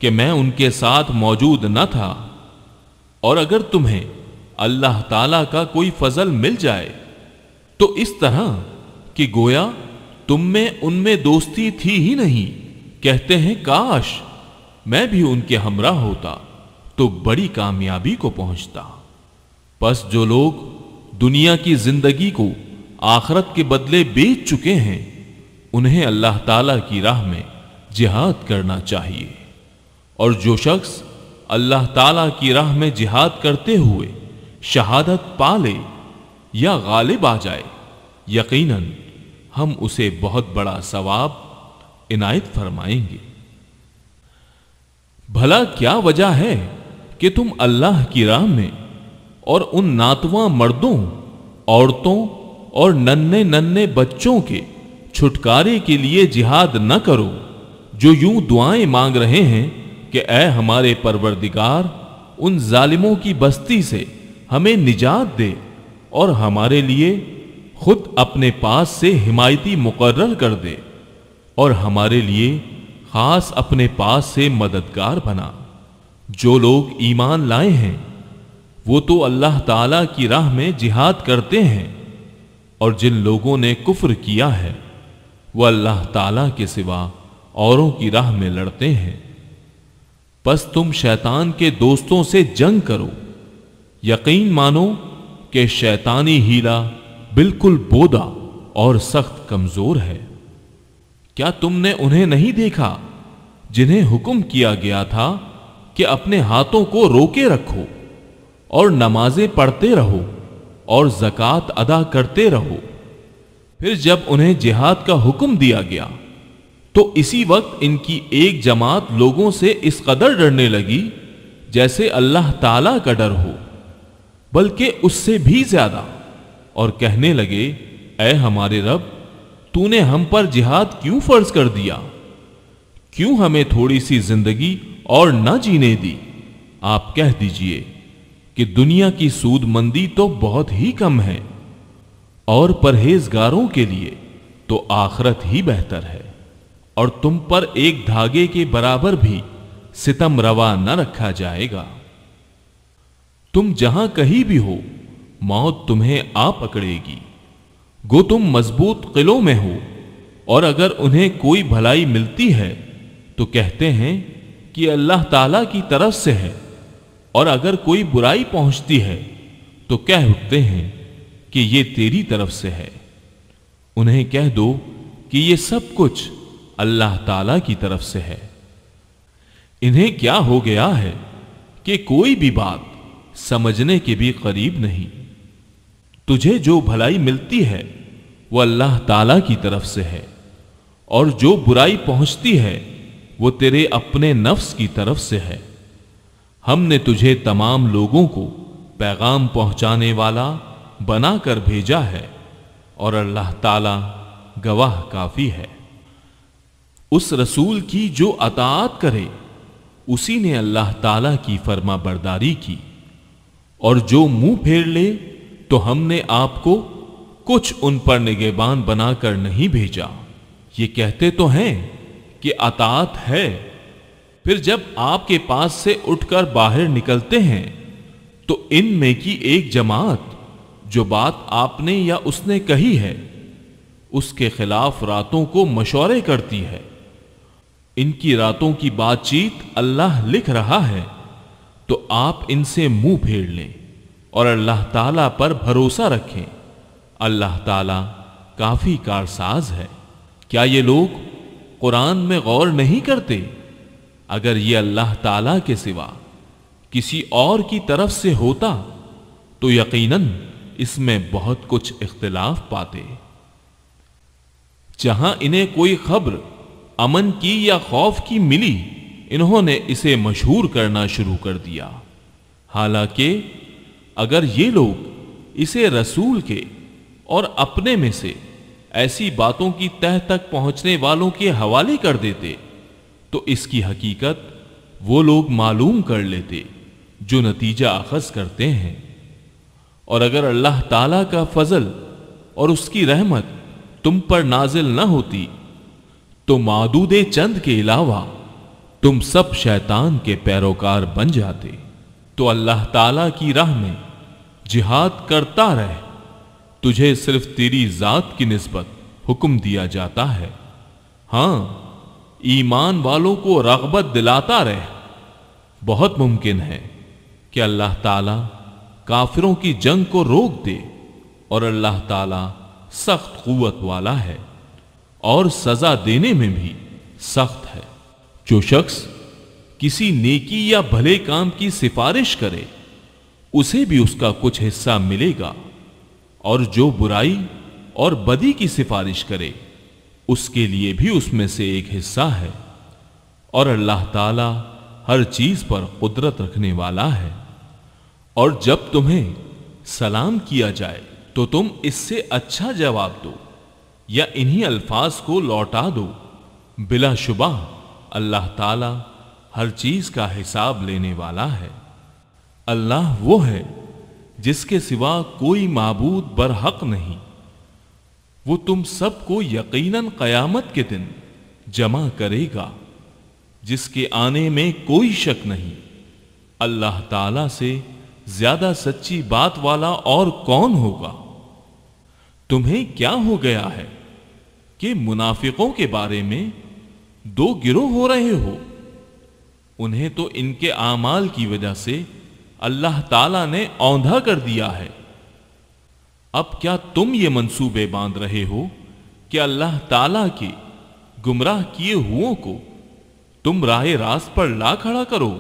कि मैं उनके साथ मौजूद न था। और अगर तुम्हें अल्लाह ताला का कोई फजल मिल जाए तो इस तरह कि गोया तुम में उनमें दोस्ती थी ही नहीं, कहते हैं काश मैं भी उनके हमरा होता तो बड़ी कामयाबी को पहुंचता। बस जो लोग दुनिया की जिंदगी को आखरत के बदले बेच चुके हैं उन्हें अल्लाह ताला की राह में जिहाद करना चाहिए। और जो शख्स अल्लाह ताला की राह में जिहाद करते हुए शहादत पा ले या गालिब आ जाए, यकीनन हम उसे बहुत बड़ा सवाब इनायत फरमाएंगे। भला क्या वजह है कि तुम अल्लाह की राह में और उन नातवा मर्दों, औरतों और नन्हे नन्हे बच्चों के छुटकारे के लिए जिहाद न करो जो यूं दुआएं मांग रहे हैं कि ऐ हमारे परवरदिगार, उन जालिमों की बस्ती से हमें निजात दे और हमारे लिए खुद अपने पास से हिमायती मुकर्रर कर दे और हमारे लिए खास अपने पास से मददगार बना। जो लोग ईमान लाए हैं वो तो अल्लाह ताला की राह में जिहाद करते हैं, और जिन लोगों ने कुफ्र किया है वह अल्लाह ताला के सिवा औरों की राह में लड़ते हैं। बस तुम शैतान के दोस्तों से जंग करो, यकीन मानो कि शैतानी हीला बिल्कुल बोदा और सख्त कमजोर है। क्या तुमने उन्हें नहीं देखा जिन्हें हुक्म किया गया था कि अपने हाथों को रोके रखो और नमाजें पढ़ते रहो और ज़कात अदा करते रहो, फिर जब उन्हें जिहाद का हुक्म दिया गया तो इसी वक्त इनकी एक जमात लोगों से इस कदर डरने लगी जैसे अल्लाह ताला का डर हो, बल्कि उससे भी ज्यादा, और कहने लगे ऐ हमारे रब, तूने हम पर जिहाद क्यों फर्ज कर दिया? क्यों हमें थोड़ी सी जिंदगी और न जीने दी? आप कह दीजिए कि दुनिया की सूदमंदी तो बहुत ही कम है और परहेजगारों के लिए तो आखरत ही बेहतर है, और तुम पर एक धागे के बराबर भी सितम रवा न रखा जाएगा। तुम जहां कहीं भी हो मौत तुम्हें आ पकड़ेगी, गो तुम मजबूत किलों में हो, और अगर उन्हें कोई भलाई मिलती है तो कहते हैं कि अल्लाह ताला की तरफ से है, और अगर कोई बुराई पहुंचती है तो कह उठते हैं कि ये तेरी तरफ से है। उन्हें कह दो कि ये सब कुछ अल्लाह ताला की तरफ से है। इन्हें क्या हो गया है कि कोई भी बात समझने के भी करीब नहीं। तुझे जो भलाई मिलती है वो अल्लाह ताला की तरफ से है, और जो बुराई पहुंचती है वो तेरे अपने नफ्स की तरफ से है। हमने तुझे तमाम लोगों को पैगाम पहुंचाने वाला बना कर भेजा है, और अल्लाह ताला गवाह काफ़ी है। उस रसूल की जो अताअत करे उसी ने अल्लाह ताला की फर्मा बरदारी की, और जो मुंह फेर ले तो हमने आपको कुछ उन पर निगेबान बनाकर नहीं भेजा। ये कहते तो हैं कि अतात है, फिर जब आपके पास से उठकर बाहर निकलते हैं तो इनमें की एक जमात जो बात आपने या उसने कही है उसके खिलाफ रातों को मशवरे करती है। इनकी रातों की बातचीत अल्लाह लिख रहा है, तो आप इनसे मुंह फेर लें और अल्लाह ताला पर भरोसा रखें। अल्लाह ताला काफी कारसाज है। क्या ये लोग कुरान में गौर नहीं करते? अगर ये अल्लाह ताला के सिवा किसी और की तरफ से होता तो यकीनन इसमें बहुत कुछ इख्तिलाफ पाते। जहां इन्हें कोई खबर अमन की या खौफ की मिली, इन्होंने इसे मशहूर करना शुरू कर दिया। हालांकि अगर ये लोग इसे रसूल के और अपने में से ऐसी बातों की तह तक पहुंचने वालों के हवाले कर देते तो इसकी हकीकत वो लोग मालूम कर लेते जो नतीजा अखज़ करते हैं। और अगर अल्लाह ताला का फजल और उसकी रहमत तुम पर नाजिल न होती तो मादूदे चंद के अलावा तुम सब शैतान के पैरोकार बन जाते। तो अल्लाह ताला की राह में जिहाद करता रहे। तुझे सिर्फ तेरी जात की निस्बत हुक्म दिया जाता है। हाँ, ईमान वालों को रगबत दिलाता रहे। बहुत मुमकिन है कि अल्लाह ताला काफिरों की जंग को रोक दे, और अल्लाह ताला सख्त क़ुव्वत वाला है और सज़ा देने में भी सख्त है। जो शख्स किसी नेकी या भले काम की सिफारिश करे उसे भी उसका कुछ हिस्सा मिलेगा, और जो बुराई और बदी की सिफारिश करे उसके लिए भी उसमें से एक हिस्सा है। और अल्लाह ताला हर चीज़ पर कुदरत रखने वाला है। और जब तुम्हें सलाम किया जाए तो तुम इससे अच्छा जवाब दो या इन्हीं अल्फाज को लौटा दो। बिला शुबा अल्लाह ताला हर चीज़ का हिसाब लेने वाला है। अल्लाह वो है जिसके सिवा कोई माबूद बरहक नहीं। वो तुम सबको यकीनन क़यामत के दिन जमा करेगा, जिसके आने में कोई शक नहीं। अल्लाह ताला से ज्यादा सच्ची बात वाला और कौन होगा? तुम्हें क्या हो गया है कि मुनाफिकों के बारे में दो गिरोह हो रहे हो? उन्हें तो इनके आमाल की वजह से अल्लाह ताला ने औंधा कर दिया है। अब क्या तुम ये मंसूबे बांध रहे हो कि अल्लाह ताला के गुमराह किए हुओं को तुम राह रास्त पर ला खड़ा करो?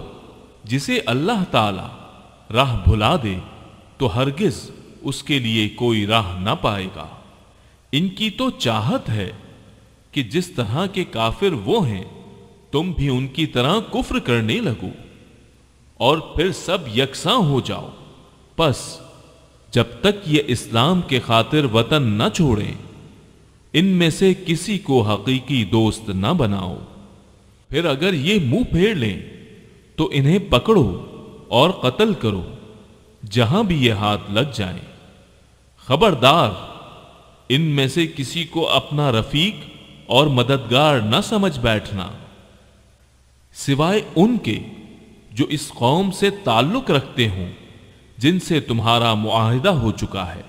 जिसे अल्लाह ताला राह भुला दे तो हरगिज उसके लिए कोई राह ना पाएगा। इनकी तो चाहत है कि जिस तरह के काफिर वो हैं तुम भी उनकी तरह कुफ्र करने लगो और फिर सब यकसां हो जाओ। बस जब तक ये इस्लाम के खातिर वतन न छोड़ें, इनमें से किसी को हकीकी दोस्त न बनाओ। फिर अगर ये मुंह फेर लें तो इन्हें पकड़ो और कत्ल करो जहां भी ये हाथ लग जाए। खबरदार, इनमें से किसी को अपना रफीक और मददगार न समझ बैठना, सिवाय उनके जो इस कौम से ताल्लुक रखते हों जिनसे तुम्हारा मुआहिदा हो चुका है,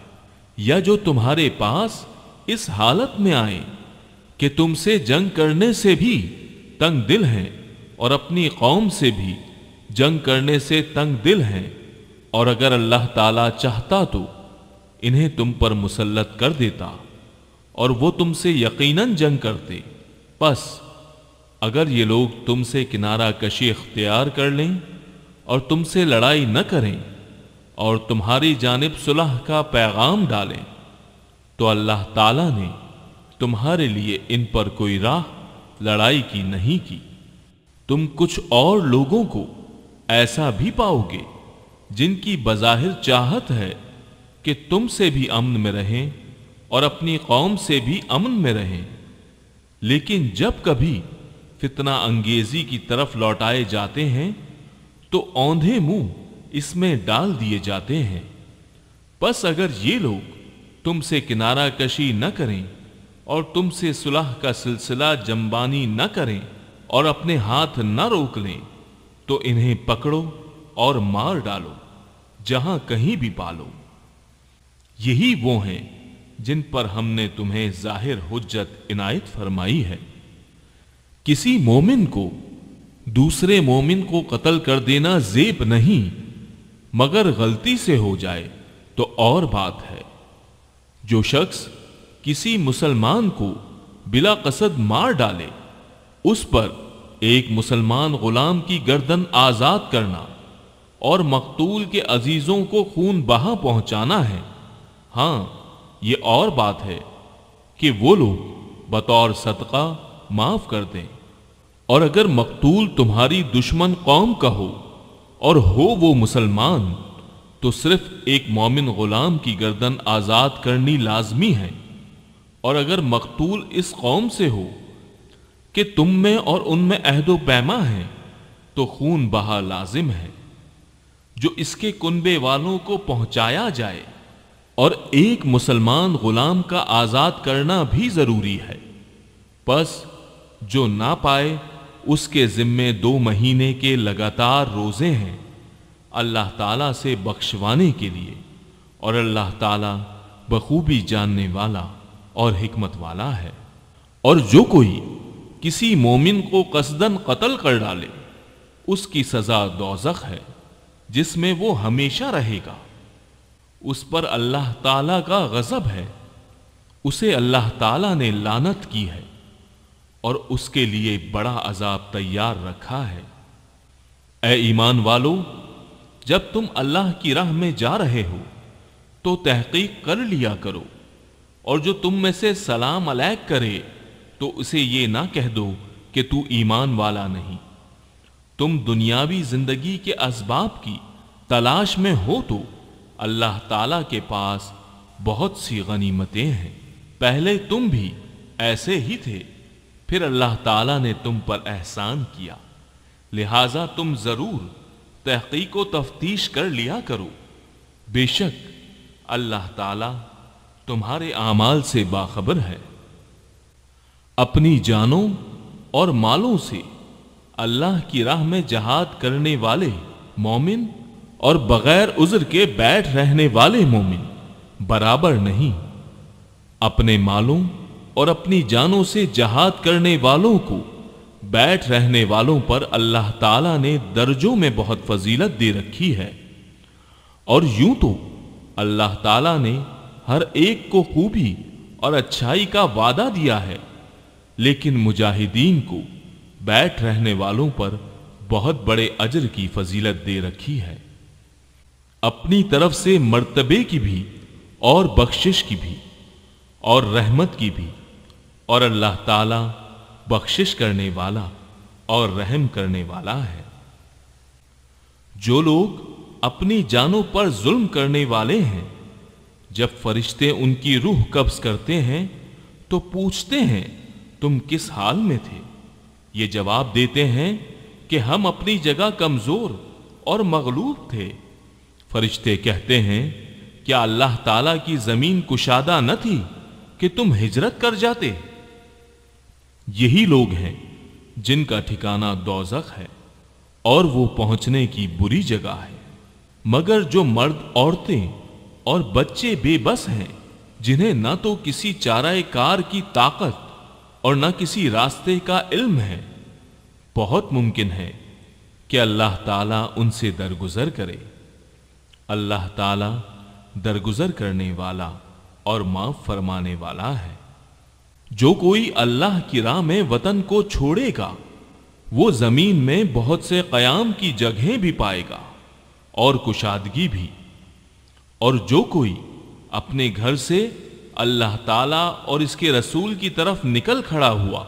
या जो तुम्हारे पास इस हालत में आए कि तुमसे जंग करने से भी तंग दिल हैं और अपनी कौम से भी जंग करने से तंग दिल हैं। और अगर अल्लाह ताला चाहता तो इन्हें तुम पर मुसल्लत कर देता और वो तुमसे यकीनन जंग करते। बस अगर ये लोग तुमसे किनारा कशी इख्तियार कर लें और तुमसे लड़ाई न करें और तुम्हारी जानिब सुलह का पैगाम डालें तो अल्लाह ताला ने तुम्हारे लिए इन पर कोई राह लड़ाई की नहीं की। तुम कुछ और लोगों को ऐसा भी पाओगे जिनकी बज़ाहिर चाहत है कि तुम से भी अमन में रहें और अपनी कौम से भी अमन में रहें, लेकिन जब कभी फितना अंगेज़ी की तरफ लौटाए जाते हैं तो औंधे मुंह इसमें डाल दिए जाते हैं। बस अगर ये लोग तुमसे किनारा कशी न करें और तुमसे सुलह का सिलसिला जंबानी न करें और अपने हाथ न रोक लें तो इन्हें पकड़ो और मार डालो, जहां कहीं भी पालो। यही वो हैं जिन पर हमने तुम्हें जाहिर हुज्जत इनायत फरमाई है। किसी मोमिन को दूसरे मोमिन को कत्ल कर देना ज़ेब नहीं, मगर गलती से हो जाए तो और बात है। जो शख्स किसी मुसलमान को बिला कसद मार डाले, उस पर एक मुसलमान गुलाम की गर्दन आज़ाद करना और मकतूल के अजीज़ों को खून बहा पहुंचाना है। हाँ, ये और बात है कि वो लोग बतौर सदका माफ़ कर दें। और अगर मकतूल तुम्हारी दुश्मन कौम का हो और हो वो मुसलमान, तो सिर्फ एक मोमिन गुलाम की गर्दन आज़ाद करनी लाजमी है। और अगर मकतूल इस कौम से हो कि तुम में और उनमें अहदो पैमा है, तो खून बहा लाजिम है जो इसके कुनबे वालों को पहुंचाया जाए। और एक मुसलमान गुलाम का आज़ाद करना भी ज़रूरी है। बस जो ना पाए उसके ज़िम्मे 2 महीने के लगातार रोज़े हैं, अल्लाह ताला से बख्शवाने के लिए, और अल्लाह ताला बखूबी जानने वाला और हिकमत वाला है। और जो कोई किसी मोमिन को कसदन कत्ल कर डाले, उसकी सज़ा दोज़ख है जिसमें वो हमेशा रहेगा। उस पर अल्लाह ताला का गज़ब है, उसे अल्लाह ताला ने लानत की है और उसके लिए बड़ा अजाब तैयार रखा है। ए ईमान वालो, जब तुम अल्लाह की राह में जा रहे हो तो तहकीक कर लिया करो, और जो तुम में से सलाम अलैक करे तो उसे ये ना कह दो कि तू ईमान वाला नहीं। तुम दुनियावी जिंदगी के असबाब की तलाश में हो तो अल्लाह ताला के पास बहुत सी गनीमतें हैं। पहले तुम भी ऐसे ही थे, फिर अल्लाह ताला ने तुम पर एहसान किया, लिहाजा तुम ज़रूर तहक़ीक़ व तफ्तीश कर लिया करो। बेशक अल्लाह ताला तुम्हारे आमाल से बाखबर है। अपनी जानों और मालों से अल्लाह की राह में जहाद करने वाले मोमिन और बग़ैर उज़र के बैठ रहने वाले मोमिन बराबर नहीं। अपने मालों और अपनी जानों से जहाद करने वालों को बैठ रहने वालों पर अल्लाह ताला ने दर्जों में बहुत फजीलत दे रखी है। और यूं तो अल्लाह ताला ने हर एक को खूबी और अच्छाई का वादा दिया है, लेकिन मुजाहिदीन को बैठ रहने वालों पर बहुत बड़े अजर की फजीलत दे रखी है। अपनी तरफ से मर्तबे की भी और बख्शिश की भी और रहमत की भी, और अल्लाह ताला बख्शिश करने वाला और रहम करने वाला है। जो लोग अपनी जानों पर जुल्म करने वाले हैं, जब फरिश्ते उनकी रूह कब्ज़ करते हैं तो पूछते हैं तुम किस हाल में थे? ये जवाब देते हैं कि हम अपनी जगह कमज़ोर और मग़लूब थे। फरिश्ते कहते हैं क्या अल्लाह ताला की ज़मीन कुशादा न थी कि तुम हिजरत कर जाते? यही लोग हैं जिनका ठिकाना दोज़ख है और वो पहुंचने की बुरी जगह है। मगर जो मर्द औरतें और बच्चे बेबस हैं, जिन्हें ना तो किसी चाराए कार की ताकत और ना किसी रास्ते का इल्म है, बहुत मुमकिन है कि अल्लाह ताला उनसे दरगुजर करे। अल्लाह ताला दरगुजर करने वाला और माफ फरमाने वाला है। जो कोई अल्लाह की राह में वतन को छोड़ेगा, वो ज़मीन में बहुत से क़याम की जगहें भी पाएगा और कुशादगी भी। और जो कोई अपने घर से अल्लाह ताला और इसके रसूल की तरफ निकल खड़ा हुआ,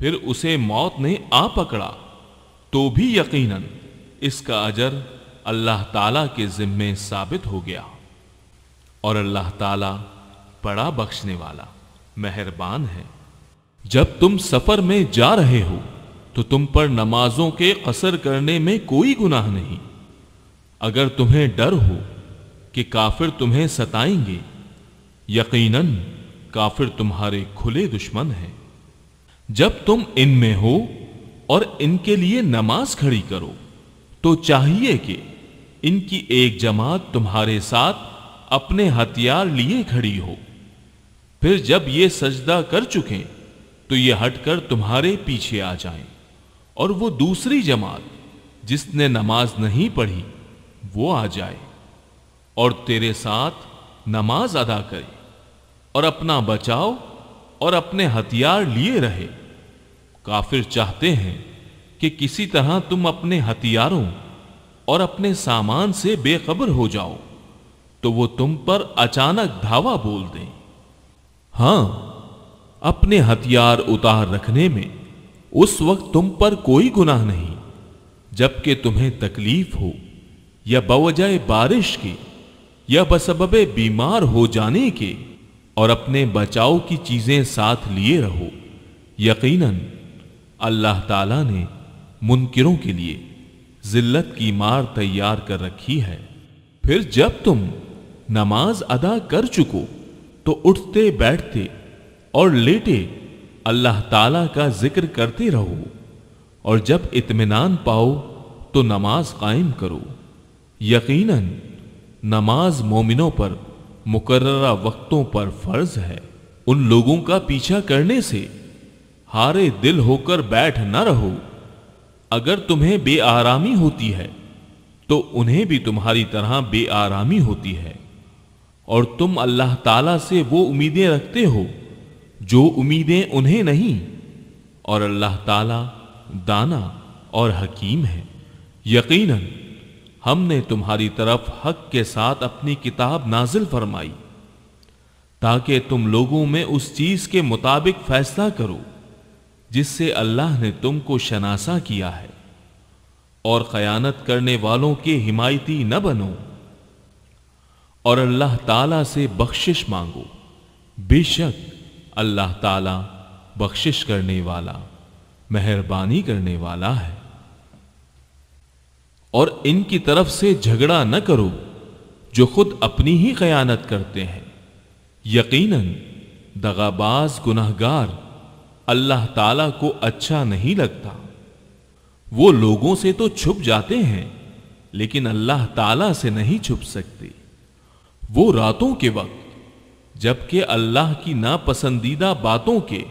फिर उसे मौत ने आ पकड़ा, तो भी यकीनन इसका अजर अल्लाह ताला के ज़िम्मे साबित हो गया। और अल्लाह ताला बड़ा बख्शने वाला मेहरबान है। जब तुम सफ़र में जा रहे हो तो तुम पर नमाजों के कसर करने में कोई गुनाह नहीं। अगर तुम्हें डर हो कि काफिर तुम्हें सताएंगे, यकीनन काफिर तुम्हारे खुले दुश्मन हैं। जब तुम इनमें हो और इनके लिए नमाज खड़ी करो, तो चाहिए कि इनकी एक जमात तुम्हारे साथ अपने हथियार लिए खड़ी हो। फिर जब ये सजदा कर चुकें तो ये हटकर तुम्हारे पीछे आ जाएं, और वो दूसरी जमात जिसने नमाज नहीं पढ़ी वो आ जाए और तेरे साथ नमाज अदा करे और अपना बचाओ और अपने हथियार लिए रहे। काफिर चाहते हैं कि किसी तरह तुम अपने हथियारों और अपने सामान से बेखबर हो जाओ, तो वो तुम पर अचानक धावा बोल दें। हाँ, अपने हथियार उतार रखने में उस वक्त तुम पर कोई गुनाह नहीं जबकि तुम्हें तकलीफ हो या बवजह बारिश के या बसबबे बीमार हो जाने के, और अपने बचाव की चीजें साथ लिए रहो। यकीनन अल्लाह ताला ने मुनकिरों के लिए जिल्लत की मार तैयार कर रखी है। फिर जब तुम नमाज अदा कर चुको तो उठते बैठते और लेटे अल्लाह ताला का जिक्र करते रहो, और जब इत्मीनान पाओ तो नमाज कायम करो। यकीनन नमाज मोमिनों पर मुकर्ररा वक्तों पर फर्ज है। उन लोगों का पीछा करने से हारे दिल होकर बैठ न रहो। अगर तुम्हें बेआरामी होती है तो उन्हें भी तुम्हारी तरह बेआरामी होती है, और तुम अल्लाह ताला से वो उम्मीदें रखते हो जो उम्मीदें उन्हें नहीं, और अल्लाह ताला दाना और हकीम है। यकीनन हमने तुम्हारी तरफ हक के साथ अपनी किताब नाजिल फरमाई ताकि तुम लोगों में उस चीज के मुताबिक फैसला करो जिससे अल्लाह ने तुमको शनासा किया है, और खयानत करने वालों के हिमायती न बनो, और अल्लाह ताला से बख्शिश मांगो। बेशक अल्लाह ताला बख्शिश करने वाला, मेहरबानी करने वाला है। और इनकी तरफ से झगड़ा न करो जो खुद अपनी ही खयानत करते हैं। यकीनन दगाबाज गुनाहगार अल्लाह ताला को अच्छा नहीं लगता। वो लोगों से तो छुप जाते हैं लेकिन अल्लाह ताला से नहीं छुप सकते। वो रातों के वक्त जबकि अल्लाह की नापसंदीदा बातों के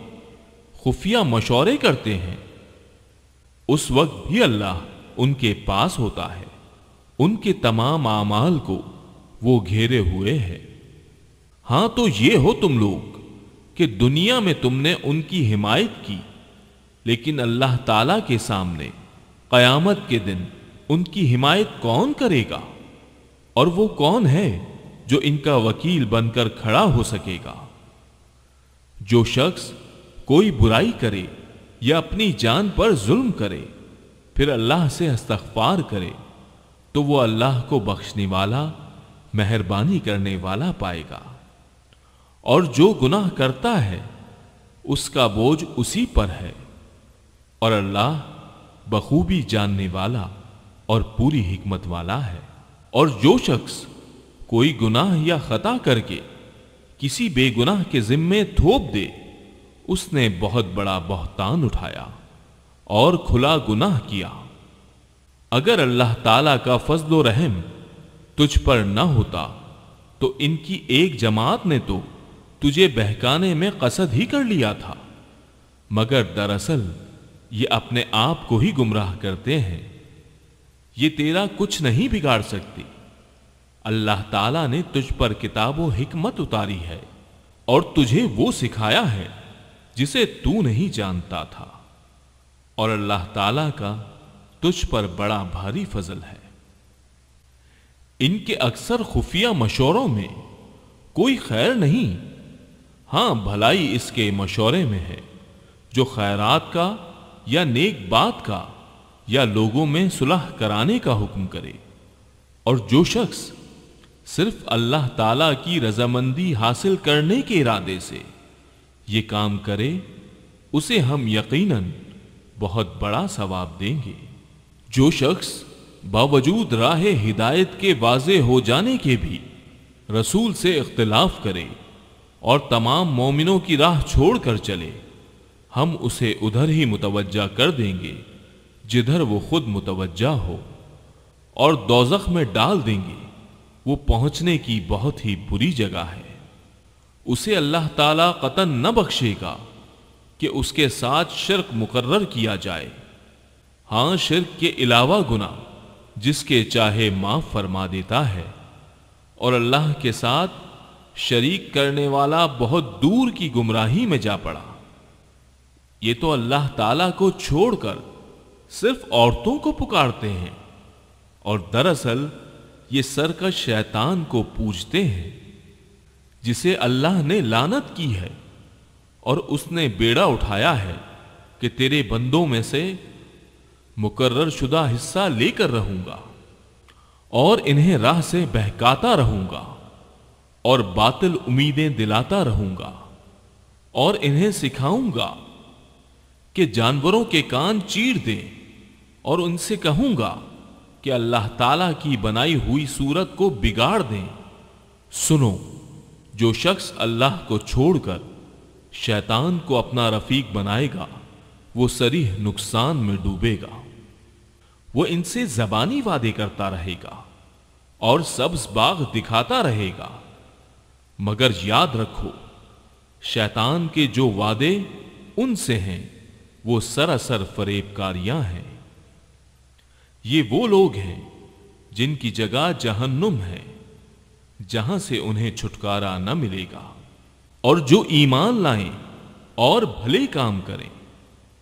खुफिया मशवरे करते हैं, उस वक्त भी अल्लाह उनके पास होता है। उनके तमाम आमाल को वो घेरे हुए है। हाँ, तो ये हो तुम लोग कि दुनिया में तुमने उनकी हिमायत की, लेकिन अल्लाह ताला के सामने क़यामत के दिन उनकी हिमायत कौन करेगा? और वो कौन है जो इनका वकील बनकर खड़ा हो सकेगा? जो शख्स कोई बुराई करे या अपनी जान पर जुल्म करे फिर अल्लाह से इस्तग़फ़ार करे तो वो अल्लाह को बख्शने वाला, मेहरबानी करने वाला पाएगा। और जो गुनाह करता है उसका बोझ उसी पर है, और अल्लाह बखूबी जानने वाला और पूरी हिकमत वाला है। और जो शख्स कोई गुनाह या खता करके किसी बेगुनाह के जिम्मे थोप दे उसने बहुत बड़ा बहतान उठाया और खुला गुनाह किया। अगर अल्लाह ताला का फजलो रहम तुझ पर न होता तो इनकी एक जमात ने तो तुझे बहकाने में कसद ही कर लिया था, मगर दरअसल ये अपने आप को ही गुमराह करते हैं। ये तेरा कुछ नहीं बिगाड़ सकती। अल्लाह ताला ने तुझ पर किताबो हिकमत उतारी है और तुझे वो सिखाया है जिसे तू नहीं जानता था, और अल्लाह ताला का तुझ पर बड़ा भारी फजल है। इनके अक्सर खुफिया मशवरों में कोई खैर नहीं। हाँ, भलाई इसके मशवरे में है जो खैरात का या नेक बात का या लोगों में सुलह कराने का हुक्म करे। और जो शख्स सिर्फ अल्लाह ताला की रजामंदी हासिल करने के इरादे से ये काम करे उसे हम यकीनन बहुत बड़ा सवाब देंगे। जो शख्स बावजूद राह हिदायत के वाजे हो जाने के भी रसूल से इख्तिलाफ करे और तमाम मोमिनों की राह छोड़कर चले, हम उसे उधर ही मुतवज्जा कर देंगे जिधर वो खुद मुतवज्जा हो, और दोज़ख में डाल देंगे, वो पहुंचने की बहुत ही बुरी जगह है। उसे अल्लाह ताला कतन न बख्शेगा कि उसके साथ शिर्क मुकर्रर किया जाए। हाँ, शिर्क के अलावा गुना जिसके चाहे माफ फरमा देता है, और अल्लाह के साथ शरीक करने वाला बहुत दूर की गुमराही में जा पड़ा। ये तो अल्लाह ताला को छोड़कर सिर्फ औरतों को पुकारते हैं, और दरअसल ये सरकश शैतान को पूजते हैं जिसे अल्लाह ने लानत की है, और उसने बेड़ा उठाया है कि तेरे बंदों में से मुकर्रर शुदा हिस्सा लेकर रहूंगा और इन्हें राह से बहकाता रहूंगा और बातिल उम्मीदें दिलाता रहूंगा, और इन्हें सिखाऊंगा कि जानवरों के कान चीर दें, और उनसे कहूंगा कि अल्लाह ताला की बनाई हुई सूरत को बिगाड़ दें। सुनो, जो शख्स अल्लाह को छोड़कर शैतान को अपना रफीक बनाएगा वो सरीह नुकसान में डूबेगा। वो इनसे जबानी वादे करता रहेगा और सब्ज बाग दिखाता रहेगा, मगर याद रखो शैतान के जो वादे उनसे हैं वो सरासर फरेबकारियां हैं। ये वो लोग हैं जिनकी जगह जहन्नुम है, जहां से उन्हें छुटकारा न मिलेगा। और जो ईमान लाएं और भले काम करें,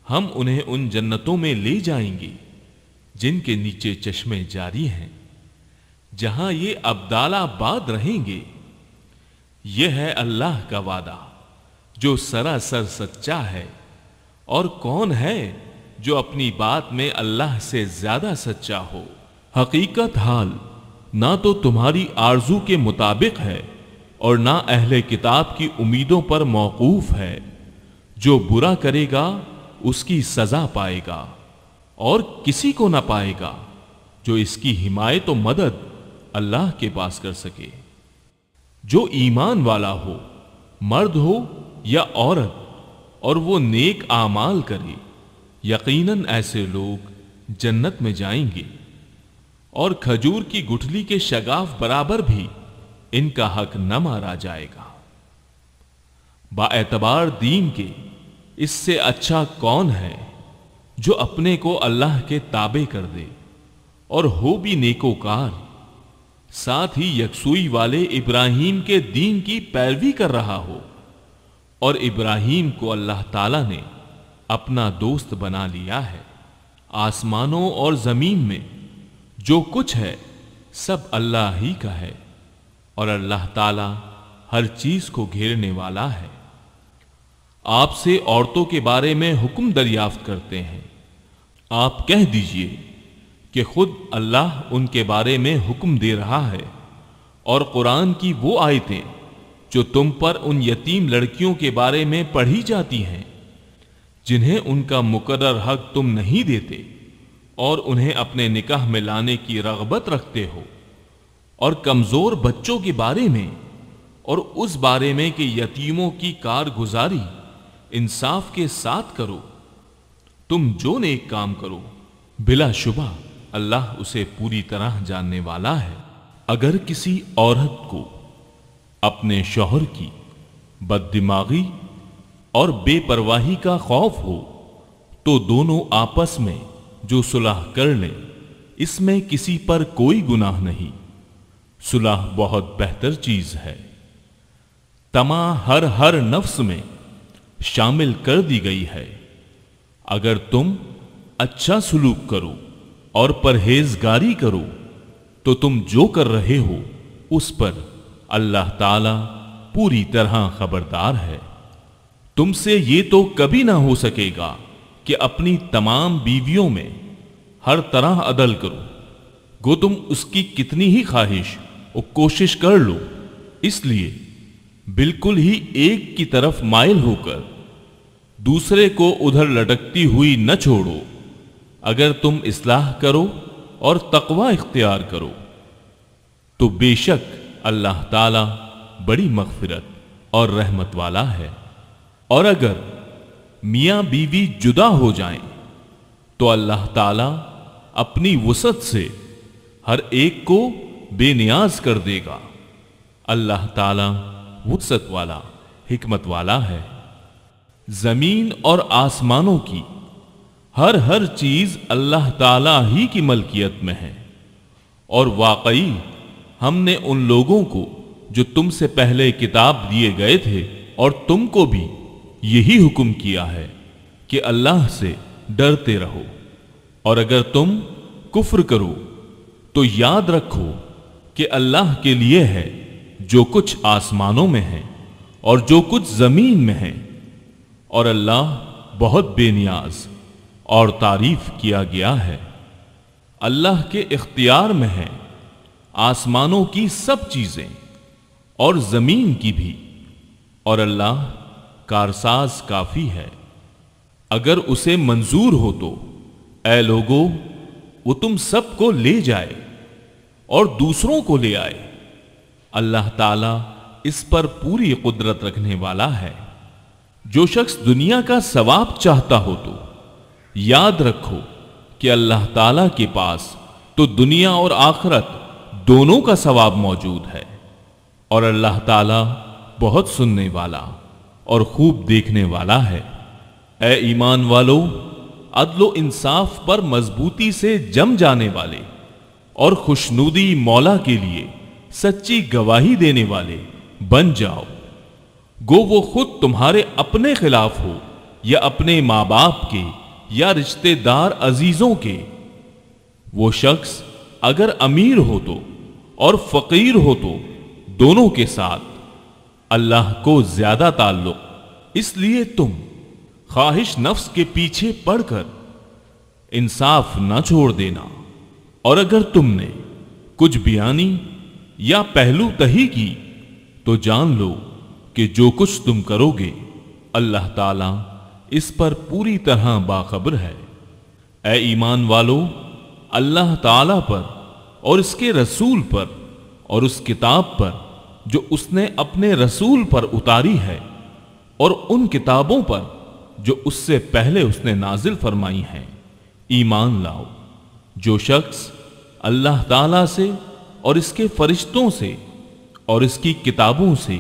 हम उन्हें उन जन्नतों में ले जाएंगे जिनके नीचे चश्मे जारी हैं, जहां ये अब्दालाबाद रहेंगे। यह है अल्लाह का वादा जो सरासर सच्चा है, और कौन है जो अपनी बात में अल्लाह से ज्यादा सच्चा हो। हकीकत हाल ना तो तुम्हारी आरजू के मुताबिक है और ना अहले किताब की उम्मीदों पर मौकूफ है। जो बुरा करेगा उसकी सजा पाएगा और किसी को ना पाएगा जो इसकी हिमायत और मदद अल्लाह के पास कर सके। जो ईमान वाला हो, मर्द हो या औरत, और वो नेक आमाल करे, यकीनन ऐसे लोग जन्नत में जाएंगे, और खजूर की गुठली के शगाफ बराबर भी इनका हक न मारा जाएगा। बाएतबार दीन के इससे अच्छा कौन है जो अपने को अल्लाह के ताबे कर दे और हो भी नेकोकार, साथ ही यकसुई वाले इब्राहीम के दीन की पैरवी कर रहा हो, और इब्राहीम को अल्लाह ताला ने अपना दोस्त बना लिया है। आसमानों और ज़मीन में जो कुछ है सब अल्लाह ही का है, और अल्लाह ताला हर चीज़ को घेरने वाला है। आपसे औरतों के बारे में हुक्म दरियाफ्त करते हैं, आप कह दीजिए कि खुद अल्लाह उनके बारे में हुक्म दे रहा है, और कुरान की वो आयतें जो तुम पर उन यतीम लड़कियों के बारे में पढ़ी जाती हैं जिन्हें उनका मुकर्रर हक तुम नहीं देते और उन्हें अपने निकाह में लाने की रगबत रखते हो, और कमज़ोर बच्चों के बारे में और उस बारे में कि यतीमों की कारगुजारी इंसाफ के साथ करो। तुम जो नेक काम करो बिलाशुबा अल्लाह उसे पूरी तरह जानने वाला है। अगर किसी औरत को अपने शौहर की बददिमागी और बेपरवाही का खौफ हो तो दोनों आपस में जो सुलह कर लें, इसमें किसी पर कोई गुनाह नहीं। सुलह बहुत बेहतर चीज़ है। तमा हर नफ्स में शामिल कर दी गई है। अगर तुम अच्छा सुलूक करो और परहेजगारी करो तो तुम जो कर रहे हो उस पर अल्लाह ताला पूरी तरह खबरदार है। तुमसे ये तो कभी ना हो सकेगा कि अपनी तमाम बीवियों में हर तरह अदल करो, गो तुम उसकी कितनी ही ख्वाहिश और कोशिश कर लो। इसलिए बिल्कुल ही एक की तरफ माइल होकर दूसरे को उधर लटकती हुई न छोड़ो। अगर तुम इस्लाह करो और तकवा इख्तियार करो तो बेशक अल्लाह ताला बड़ी मग़फ़िरत और रहमत वाला है। और अगर मियाँ बीवी जुदा हो जाएं, तो अल्लाह ताला अपनी वसत से हर एक को बेनियाज कर देगा। अल्लाह ताला वसत वाला, हिकमत वाला है। जमीन और आसमानों की हर हर चीज अल्लाह ताला ही की मलकियत में है। और वाकई हमने उन लोगों को जो तुमसे पहले किताब दिए गए थे और तुमको भी यही हुक्म किया है कि अल्लाह से डरते रहो, और अगर तुम कुफ्र करो तो याद रखो कि अल्लाह के लिए है जो कुछ आसमानों में है और जो कुछ जमीन में है, और अल्लाह बहुत बेनियाज और तारीफ किया गया है। अल्लाह के इख्तियार में है आसमानों की सब चीजें और जमीन की भी, और अल्लाह कारसाज काफी है। अगर उसे मंजूर हो तो ऐ लोगों, वो तुम सबको ले जाए और दूसरों को ले आए। अल्लाह ताला इस पर पूरी कुदरत रखने वाला है। जो शख्स दुनिया का सवाब चाहता हो तो याद रखो कि अल्लाह ताला के पास तो दुनिया और आखरत दोनों का सवाब मौजूद है, और अल्लाह ताला बहुत सुनने वाला और खूब देखने वाला है। ऐ ईमान वालों, अदलो इंसाफ पर मजबूती से जम जाने वाले और खुशनुदी मौला के लिए सच्ची गवाही देने वाले बन जाओ, गो वो खुद तुम्हारे अपने खिलाफ हो या अपने माँ बाप के या रिश्तेदार अजीजों के। वो शख्स अगर अमीर हो तो और फकीर हो तो दोनों के साथ अल्लाह को ज्यादा ताल्लुक। इसलिए तुम ख्वाहिश नफ्स के पीछे पड़कर इंसाफ ना छोड़ देना। और अगर तुमने कुछ बयानी या पहलू तही की तो जान लो कि जो कुछ तुम करोगे अल्लाह ताला इस पर पूरी तरह बाखबर है। ऐ ईमान वालों, अल्लाह ताला पर और इसके रसूल पर और उस किताब पर जो उसने अपने रसूल पर उतारी है और उन किताबों पर जो उससे पहले उसने नाजिल फरमाई हैं, ईमान लाओ। जो शख्स अल्लाह ताला से और इसके फरिश्तों से और इसकी किताबों से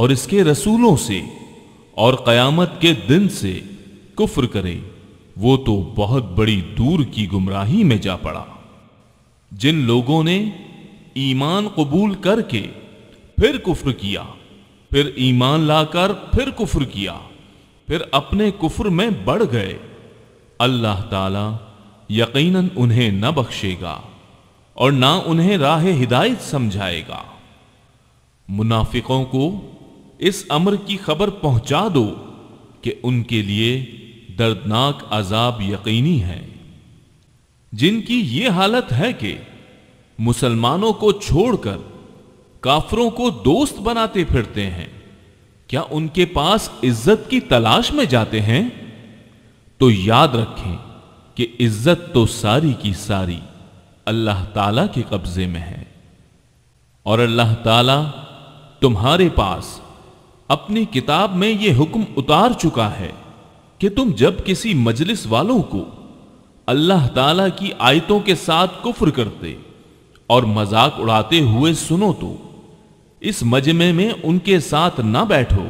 और इसके रसूलों से और क़यामत के दिन से कुफ्र करे, वो तो बहुत बड़ी दूर की गुमराही में जा पड़ा। जिन लोगों ने ईमान कबूल करके फिर कुफ्र किया, फिर ईमान लाकर फिर कुफ्र किया, फिर अपने कुफ्र में बढ़ गए, अल्लाह ताला यकीनन उन्हें न बख्शेगा और ना उन्हें राह हिदायत समझाएगा। मुनाफिकों को इस अमर की खबर पहुंचा दो कि उनके लिए दर्दनाक अजाब यकीनी है, जिनकी ये हालत है कि मुसलमानों को छोड़कर काफिरों को दोस्त बनाते फिरते हैं। क्या उनके पास इज्जत की तलाश में जाते हैं? तो याद रखें कि इज्जत तो सारी की सारी अल्लाह ताला के कब्जे में है, और अल्लाह ताला तुम्हारे पास अपनी किताब में यह हुक्म उतार चुका है कि तुम जब किसी मजलिस वालों को अल्लाह ताला की आयतों के साथ कुफ्र करते और मजाक उड़ाते हुए सुनो तो इस मजमे में उनके साथ ना बैठो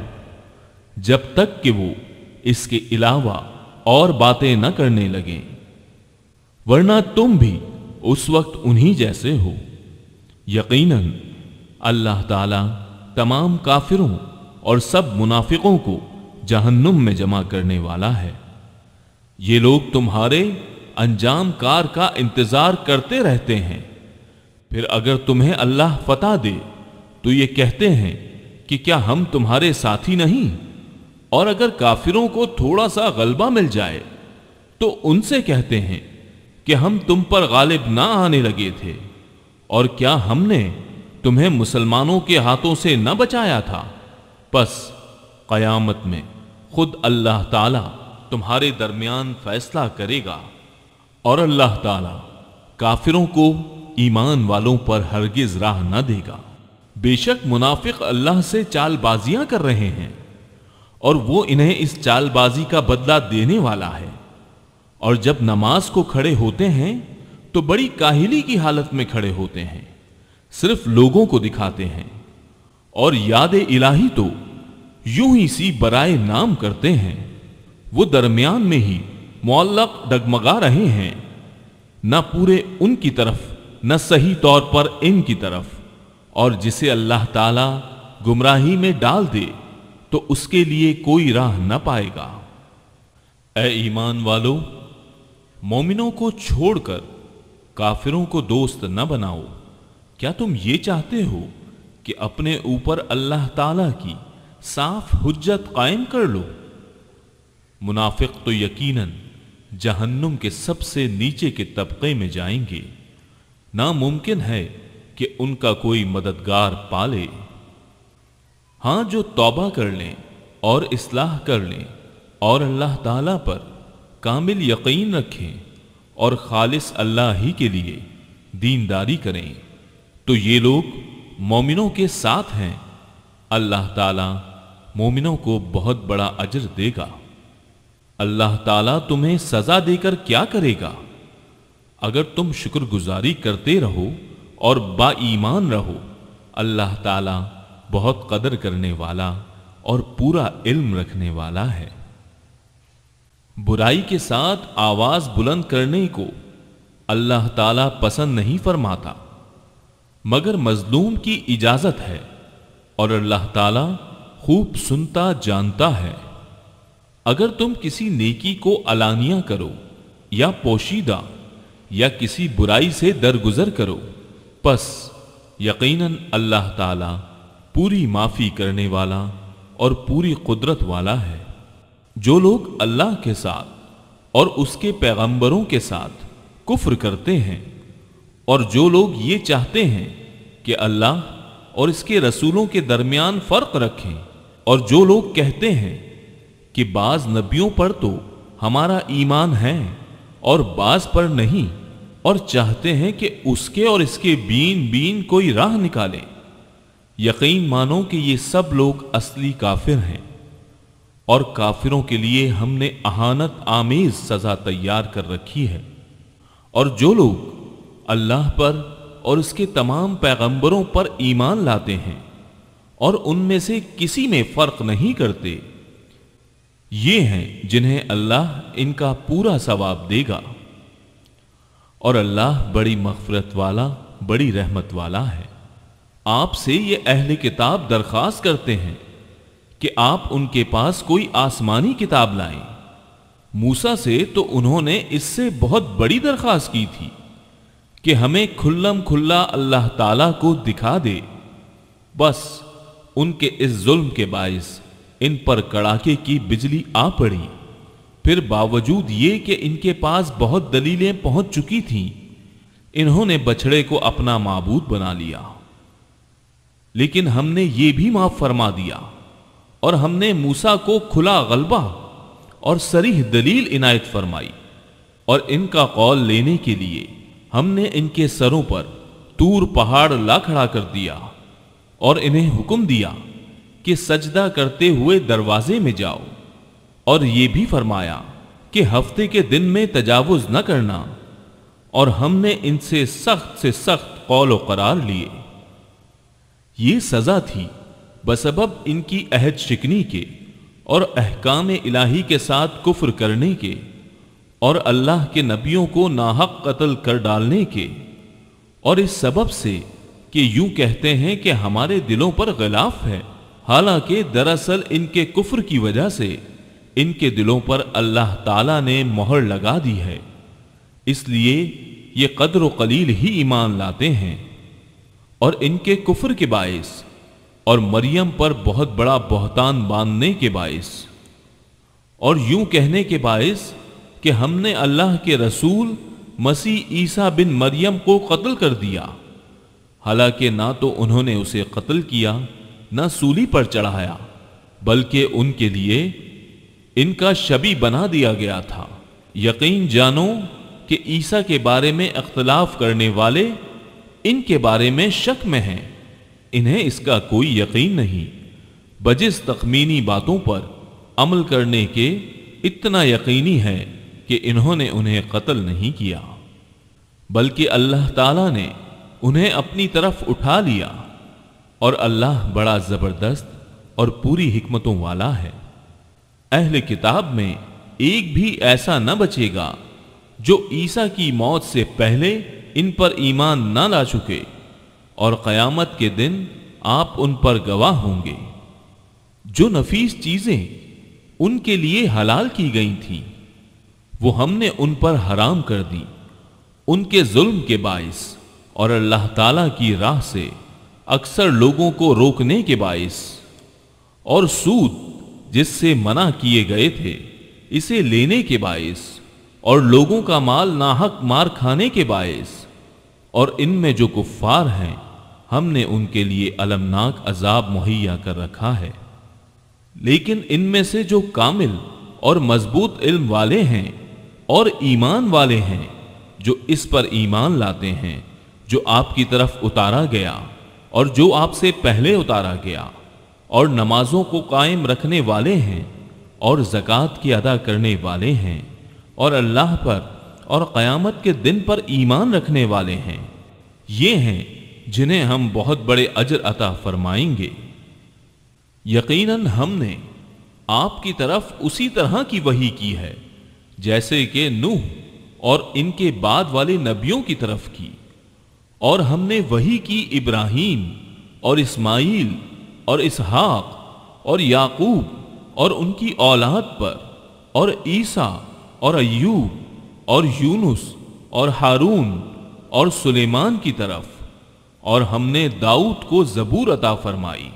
जब तक कि वो इसके अलावा और बातें न करने लगें, वरना तुम भी उस वक्त उन्हीं जैसे हो। यकीनन अल्लाह ताला तमाम काफिरों और सब मुनाफिकों को जहन्नुम में जमा करने वाला है। ये लोग तुम्हारे अंजाम कार का इंतजार करते रहते हैं, फिर अगर तुम्हें अल्लाह फतह दे तो ये कहते हैं कि क्या हम तुम्हारे साथी नहीं? और अगर काफिरों को थोड़ा सा गलबा मिल जाए तो उनसे कहते हैं कि हम तुम पर गालिब ना आने लगे थे, और क्या हमने तुम्हें मुसलमानों के हाथों से न बचाया था? बस क़यामत में खुद अल्लाह ताला तुम्हारे दरमियान फैसला करेगा, और अल्लाह ताला काफिरों को ईमान वालों पर हरगिज़ राह न देगा। बेशक मुनाफिक अल्लाह से चालबाजियां कर रहे हैं और वो इन्हें इस चालबाजी का बदला देने वाला है। और जब नमाज को खड़े होते हैं तो बड़ी काहिली की हालत में खड़े होते हैं, सिर्फ लोगों को दिखाते हैं, और याद इलाही तो यूं ही सी बराए नाम करते हैं। वो दरमियान में ही मुअल्लक डगमगा रहे हैं, न पूरे उनकी तरफ न सही तौर पर इनकी तरफ। और जिसे अल्लाह ताला गुमराही में डाल दे तो उसके लिए कोई राह न पाएगा। ऐ ईमान वालों, मोमिनों को छोड़कर काफिरों को दोस्त न बनाओ। क्या तुम ये चाहते हो कि अपने ऊपर अल्लाह ताला की साफ हुज्जत कायम कर लो? मुनाफिक तो यकीनन जहन्नुम के सबसे नीचे के तबके में जाएंगे, नामुमकिन है कि उनका कोई मददगार पाले। हाँ, जो तौबा कर लें और इस्लाह कर लें और अल्लाह ताला पर कामिल यकीन रखें और खालिस अल्लाह ही के लिए दीनदारी करें, तो ये लोग मोमिनों के साथ हैं। अल्लाह ताला मोमिनों को बहुत बड़ा अजर देगा। अल्लाह ताला तुम्हें सज़ा देकर क्या करेगा? अगर तुम शुक्रगुजारी करते रहो और बाईमान रहो, अल्लाह ताला बहुत कदर करने वाला और पूरा इल्म रखने वाला है। बुराई के साथ आवाज बुलंद करने को अल्लाह ताला पसंद नहीं फरमाता, मगर मजलूम की इजाजत है, और अल्लाह ताला खूब सुनता जानता है। अगर तुम किसी नेकी को अलानिया करो या पोशीदा या किसी बुराई से दरगुजर करो, बस यकीनन अल्लाह ताला पूरी माफ़ी करने वाला और पूरी कुदरत वाला है। जो लोग अल्लाह के साथ और उसके पैगंबरों के साथ कुफ्र करते हैं, और जो लोग ये चाहते हैं कि अल्लाह और इसके रसूलों के दरमियान फ़र्क रखें, और जो लोग कहते हैं कि बाज़ नबियों पर तो हमारा ईमान है और बाज़ पर नहीं, और चाहते हैं कि उसके और इसके बीन बीन कोई राह निकालें, यकीन मानो कि ये सब लोग असली काफिर हैं, और काफिरों के लिए हमने अहानत आमेज सज़ा तैयार कर रखी है। और जो लोग अल्लाह पर और उसके तमाम पैगंबरों पर ईमान लाते हैं और उनमें से किसी में फ़र्क नहीं करते, ये हैं जिन्हें अल्लाह इनका पूरा सवाब देगा, और अल्लाह बड़ी मग़फ़िरत वाला बड़ी रहमत वाला है। आपसे ये अहले किताब दरख्वास्त करते हैं कि आप उनके पास कोई आसमानी किताब लाएं। मूसा से तो उन्होंने इससे बहुत बड़ी दरख्वास्त की थी कि हमें खुल्लम खुल्ला अल्लाह ताला को दिखा दे। बस उनके इस जुल्म के बायस इन पर कड़ाके की बिजली आ पड़ी। फिर बावजूद ये कि इनके पास बहुत दलीलें पहुंच चुकी थीं, इन्होंने बछड़े को अपना माबूद बना लिया। लेकिन हमने ये भी माफ फरमा दिया, और हमने मूसा को खुला गलबा और सरीह दलील इनायत फरमाई, और इनका कौल लेने के लिए हमने इनके सरों पर तूर पहाड़ ला खड़ा कर दिया, और इन्हें हुक्म दिया कि सजदा करते हुए दरवाजे में जाओ, और ये भी फरमाया कि हफ्ते के दिन में तजावुज न करना। और हमने इनसे सख्त से सख्त कौल और करार लिए। ये सज़ा थी बसबब इनकी अहद शिकनी के और अहकाम इलाही के साथ कुफ्र करने के, और अल्लाह के नबियों को नाहक कत्ल कर डालने के, और इस सबब से कि यूं कहते हैं कि हमारे दिलों पर गिलाफ है, हालांकि दरअसल इनके कुफ्र की वजह से इनके दिलों पर अल्लाह ताला ने मोहर लगा दी है, इसलिए ये कदर कलील ही ईमान लाते हैं। और इनके कुफ्र के बायस और मरियम पर बहुत बड़ा बहतान बांधने के बायस और यूं कहने के बायस कि हमने अल्लाह के रसूल मसीह ईसा बिन मरियम को कत्ल कर दिया, हालांकि ना तो उन्होंने उसे कत्ल किया ना सूली पर चढ़ाया, बल्कि उनके लिए इनका शबी बना दिया गया था। यकीन जानो कि ईसा के बारे में इख्तलाफ करने वाले इनके बारे में शक में हैं, इन्हें इसका कोई यकीन नहीं, बजिस तखमीनी बातों पर अमल करने के इतना यकीनी है कि इन्होंने उन्हें कत्ल नहीं किया बल्कि अल्लाह ताला ने उन्हें अपनी तरफ उठा लिया। और अल्लाह बड़ा ज़बरदस्त और पूरी हिकमतों वाला है। अहले किताब में एक भी ऐसा न बचेगा जो ईसा की मौत से पहले इन पर ईमान न ला चुके, और क़यामत के दिन आप उन पर गवाह होंगे। जो नफीस चीज़ें उनके लिए हलाल की गई थीं वो हमने उन पर हराम कर दी उनके जुल्म के बायस, और अल्लाह ताला की राह से अक्सर लोगों को रोकने के बायस। और सूद जिससे मना किए गए थे इसे लेने के बायस, और लोगों का माल नाहक मार खाने के बायस। और इनमें जो कुफ्फार हैं हमने उनके लिए अलमनाक अजाब मुहैया कर रखा है। लेकिन इनमें से जो कामिल और मजबूत इल्म वाले हैं और ईमान वाले हैं, जो इस पर ईमान लाते हैं जो आपकी तरफ उतारा गया और जो आपसे पहले उतारा गया, और नमाजों को कायम रखने वाले हैं और ज़कात की अदा करने वाले हैं, और अल्लाह पर और क़यामत के दिन पर ईमान रखने वाले हैं, ये हैं जिन्हें हम बहुत बड़े अजर अता फरमाएंगे। यकीनन हमने आपकी तरफ उसी तरह की वही की है जैसे कि नूह और इनके बाद वाले नबियों की तरफ की, और हमने वही की इब्राहीम और इस्माईल और इसहाक और याकूब और उनकी औलाद पर, और ईसा और अय्यूब और यूनुस और हारून और सुलेमान की तरफ। और हमने दाऊद को ज़बूर अता फरमाई,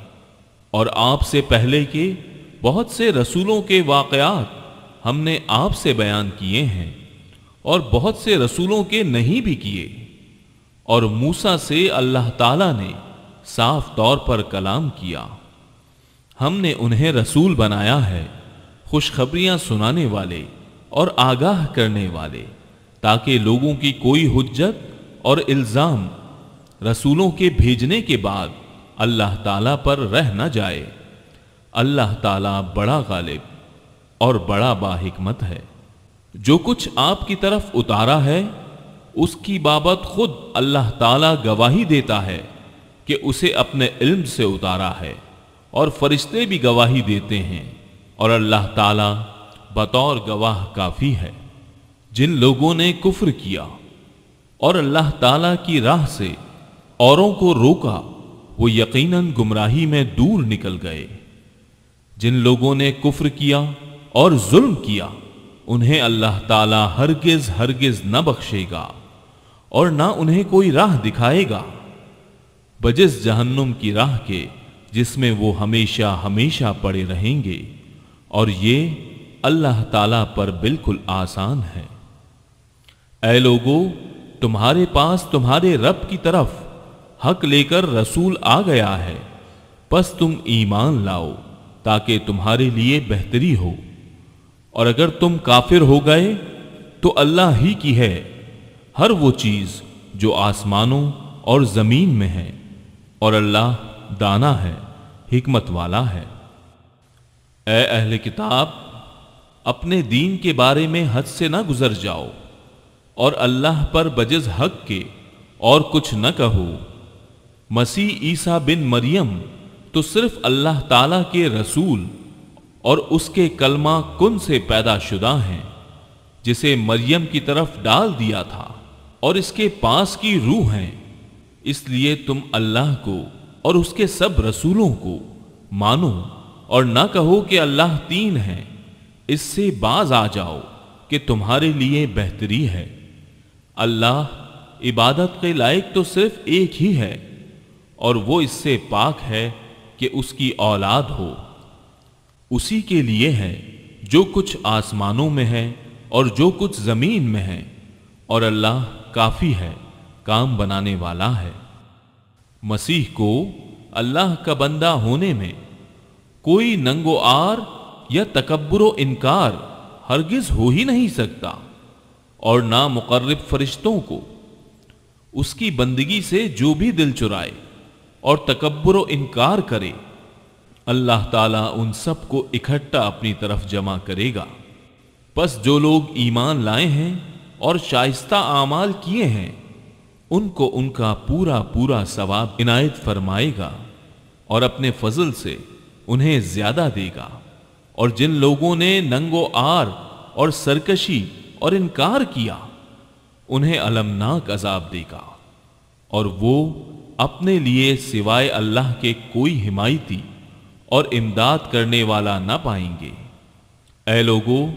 और आपसे पहले के बहुत से रसूलों के वाक़यात हमने आपसे बयान किए हैं और बहुत से रसूलों के नहीं भी किए। और मूसा से अल्लाह ताला ने साफ तौर पर कलाम किया, हमने उन्हें रसूल बनाया है, खुशखबरियां सुनाने वाले और आगाह करने वाले, ताकि लोगों की कोई हुज्जत और इल्ज़ाम रसूलों के भेजने के बाद अल्लाह ताला पर रह न जाए। अल्लाह ताला बड़ा गालिब और बड़ा बाहिकमत है। जो कुछ आपकी तरफ उतारा है उसकी बाबत खुद अल्लाह ताला गवाही देता है कि उसे अपने इल्म से उतारा है, और फरिश्ते भी गवाही देते हैं, और अल्लाह ताला बतौर गवाह काफ़ी है। जिन लोगों ने कुफ्र किया और अल्लाह ताला की राह से औरों को रोका वो यकीनन गुमराही में दूर निकल गए। जिन लोगों ने कुफ्र किया और जुल्म किया उन्हें अल्लाह ताला हरगिज़ हरगिज़ न बख्शेगा और ना उन्हें कोई राह दिखाएगा बजिस जहन्नुम की राह के, जिसमें वो हमेशा हमेशा पड़े रहेंगे, और ये अल्लाह ताला पर बिल्कुल आसान है। ऐ लोगों, तुम्हारे पास तुम्हारे रब की तरफ हक लेकर रसूल आ गया है, बस तुम ईमान लाओ ताकि तुम्हारे लिए बेहतरी हो। और अगर तुम काफिर हो गए तो अल्लाह ही की है हर वो चीज़ जो आसमानों और ज़मीन में है, और अल्लाह दाना है, हिकमत वाला है। ऐ अहले किताब, अपने दीन के बारे में हद से ना गुज़र जाओ, और अल्लाह पर बजिज़ हक के और कुछ न कहो। मसीह ईसा बिन मरियम तो सिर्फ़ अल्लाह ताला के रसूल और उसके कलमा कुन से पैदा शुदा हैं, जिसे मरियम की तरफ डाल दिया था, और इसके पास की रूह हैं। इसलिए तुम अल्लाह को और उसके सब रसूलों को मानो, और ना कहो कि अल्लाह तीन है। इससे बाज आ जाओ कि तुम्हारे लिए बेहतरी है। अल्लाह इबादत के लायक तो सिर्फ एक ही है, और वो इससे पाक है कि उसकी औलाद हो। उसी के लिए है जो कुछ आसमानों में है और जो कुछ ज़मीन में है, और अल्लाह काफ़ी है, काम बनाने वाला है। मसीह को अल्लाह का बंदा होने में कोई नंगो आर या तकब्बुरो इनकार हरगिज़ हो ही नहीं सकता, और ना मुकर्रब फरिश्तों को उसकी बंदगी से जो भी दिल चुराए और तकब्बुरो इनकार करे अल्लाह ताला उन सब को इकट्ठा अपनी तरफ जमा करेगा। बस जो लोग ईमान लाए हैं और शाइस्ता आमाल किए हैं उनको उनका पूरा पूरा सवाब इनायत फरमाएगा और अपने फजल से उन्हें ज्यादा देगा। और जिन लोगों ने नंगो आर और सरकशी और इनकार किया उन्हें अलमनाक अजाब देगा, और वो अपने लिए सिवाय अल्लाह के कोई हिमायती और इमदाद करने वाला ना पाएंगे। ऐ लोगों,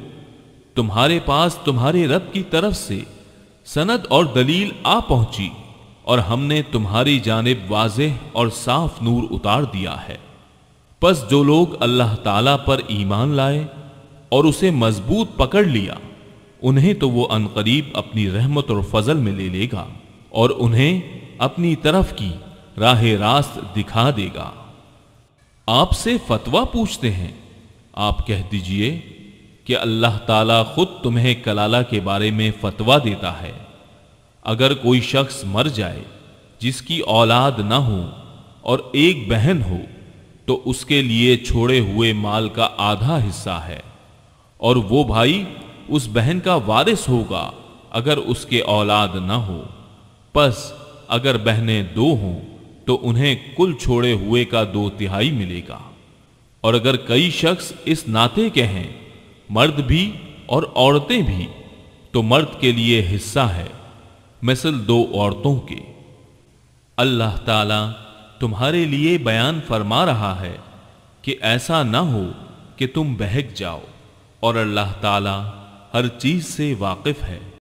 तुम्हारे पास तुम्हारे रब की तरफ से सनद और दलील आ पहुंची और हमने तुम्हारी जानिब वाज़ेह और साफ नूर उतार दिया है। बस जो लोग अल्लाह ताला पर ईमान लाए और उसे मजबूत पकड़ लिया उन्हें तो वो अनकरीब अपनी रहमत और फजल में ले लेगा और उन्हें अपनी तरफ की राह रास्त दिखा देगा। आपसे फतवा पूछते हैं, आप कह दीजिए कि अल्लाह ताला खुद तुम्हें कलाला के बारे में फतवा देता है। अगर कोई शख्स मर जाए जिसकी औलाद ना हो और एक बहन हो तो उसके लिए छोड़े हुए माल का आधा हिस्सा है, और वो भाई उस बहन का वारिस होगा अगर उसके औलाद ना हो। बस अगर बहनें दो हों तो उन्हें कुल छोड़े हुए का 2/3 मिलेगा। और अगर कई शख्स इस नाते के हैं, मर्द भी और औरतें भी, तो मर्द के लिए हिस्सा है मिसल 2 औरतों के। अल्लाह ताला तुम्हारे लिए बयान फरमा रहा है कि ऐसा ना हो कि तुम बहक जाओ, और अल्लाह ताला हर चीज से वाकिफ है।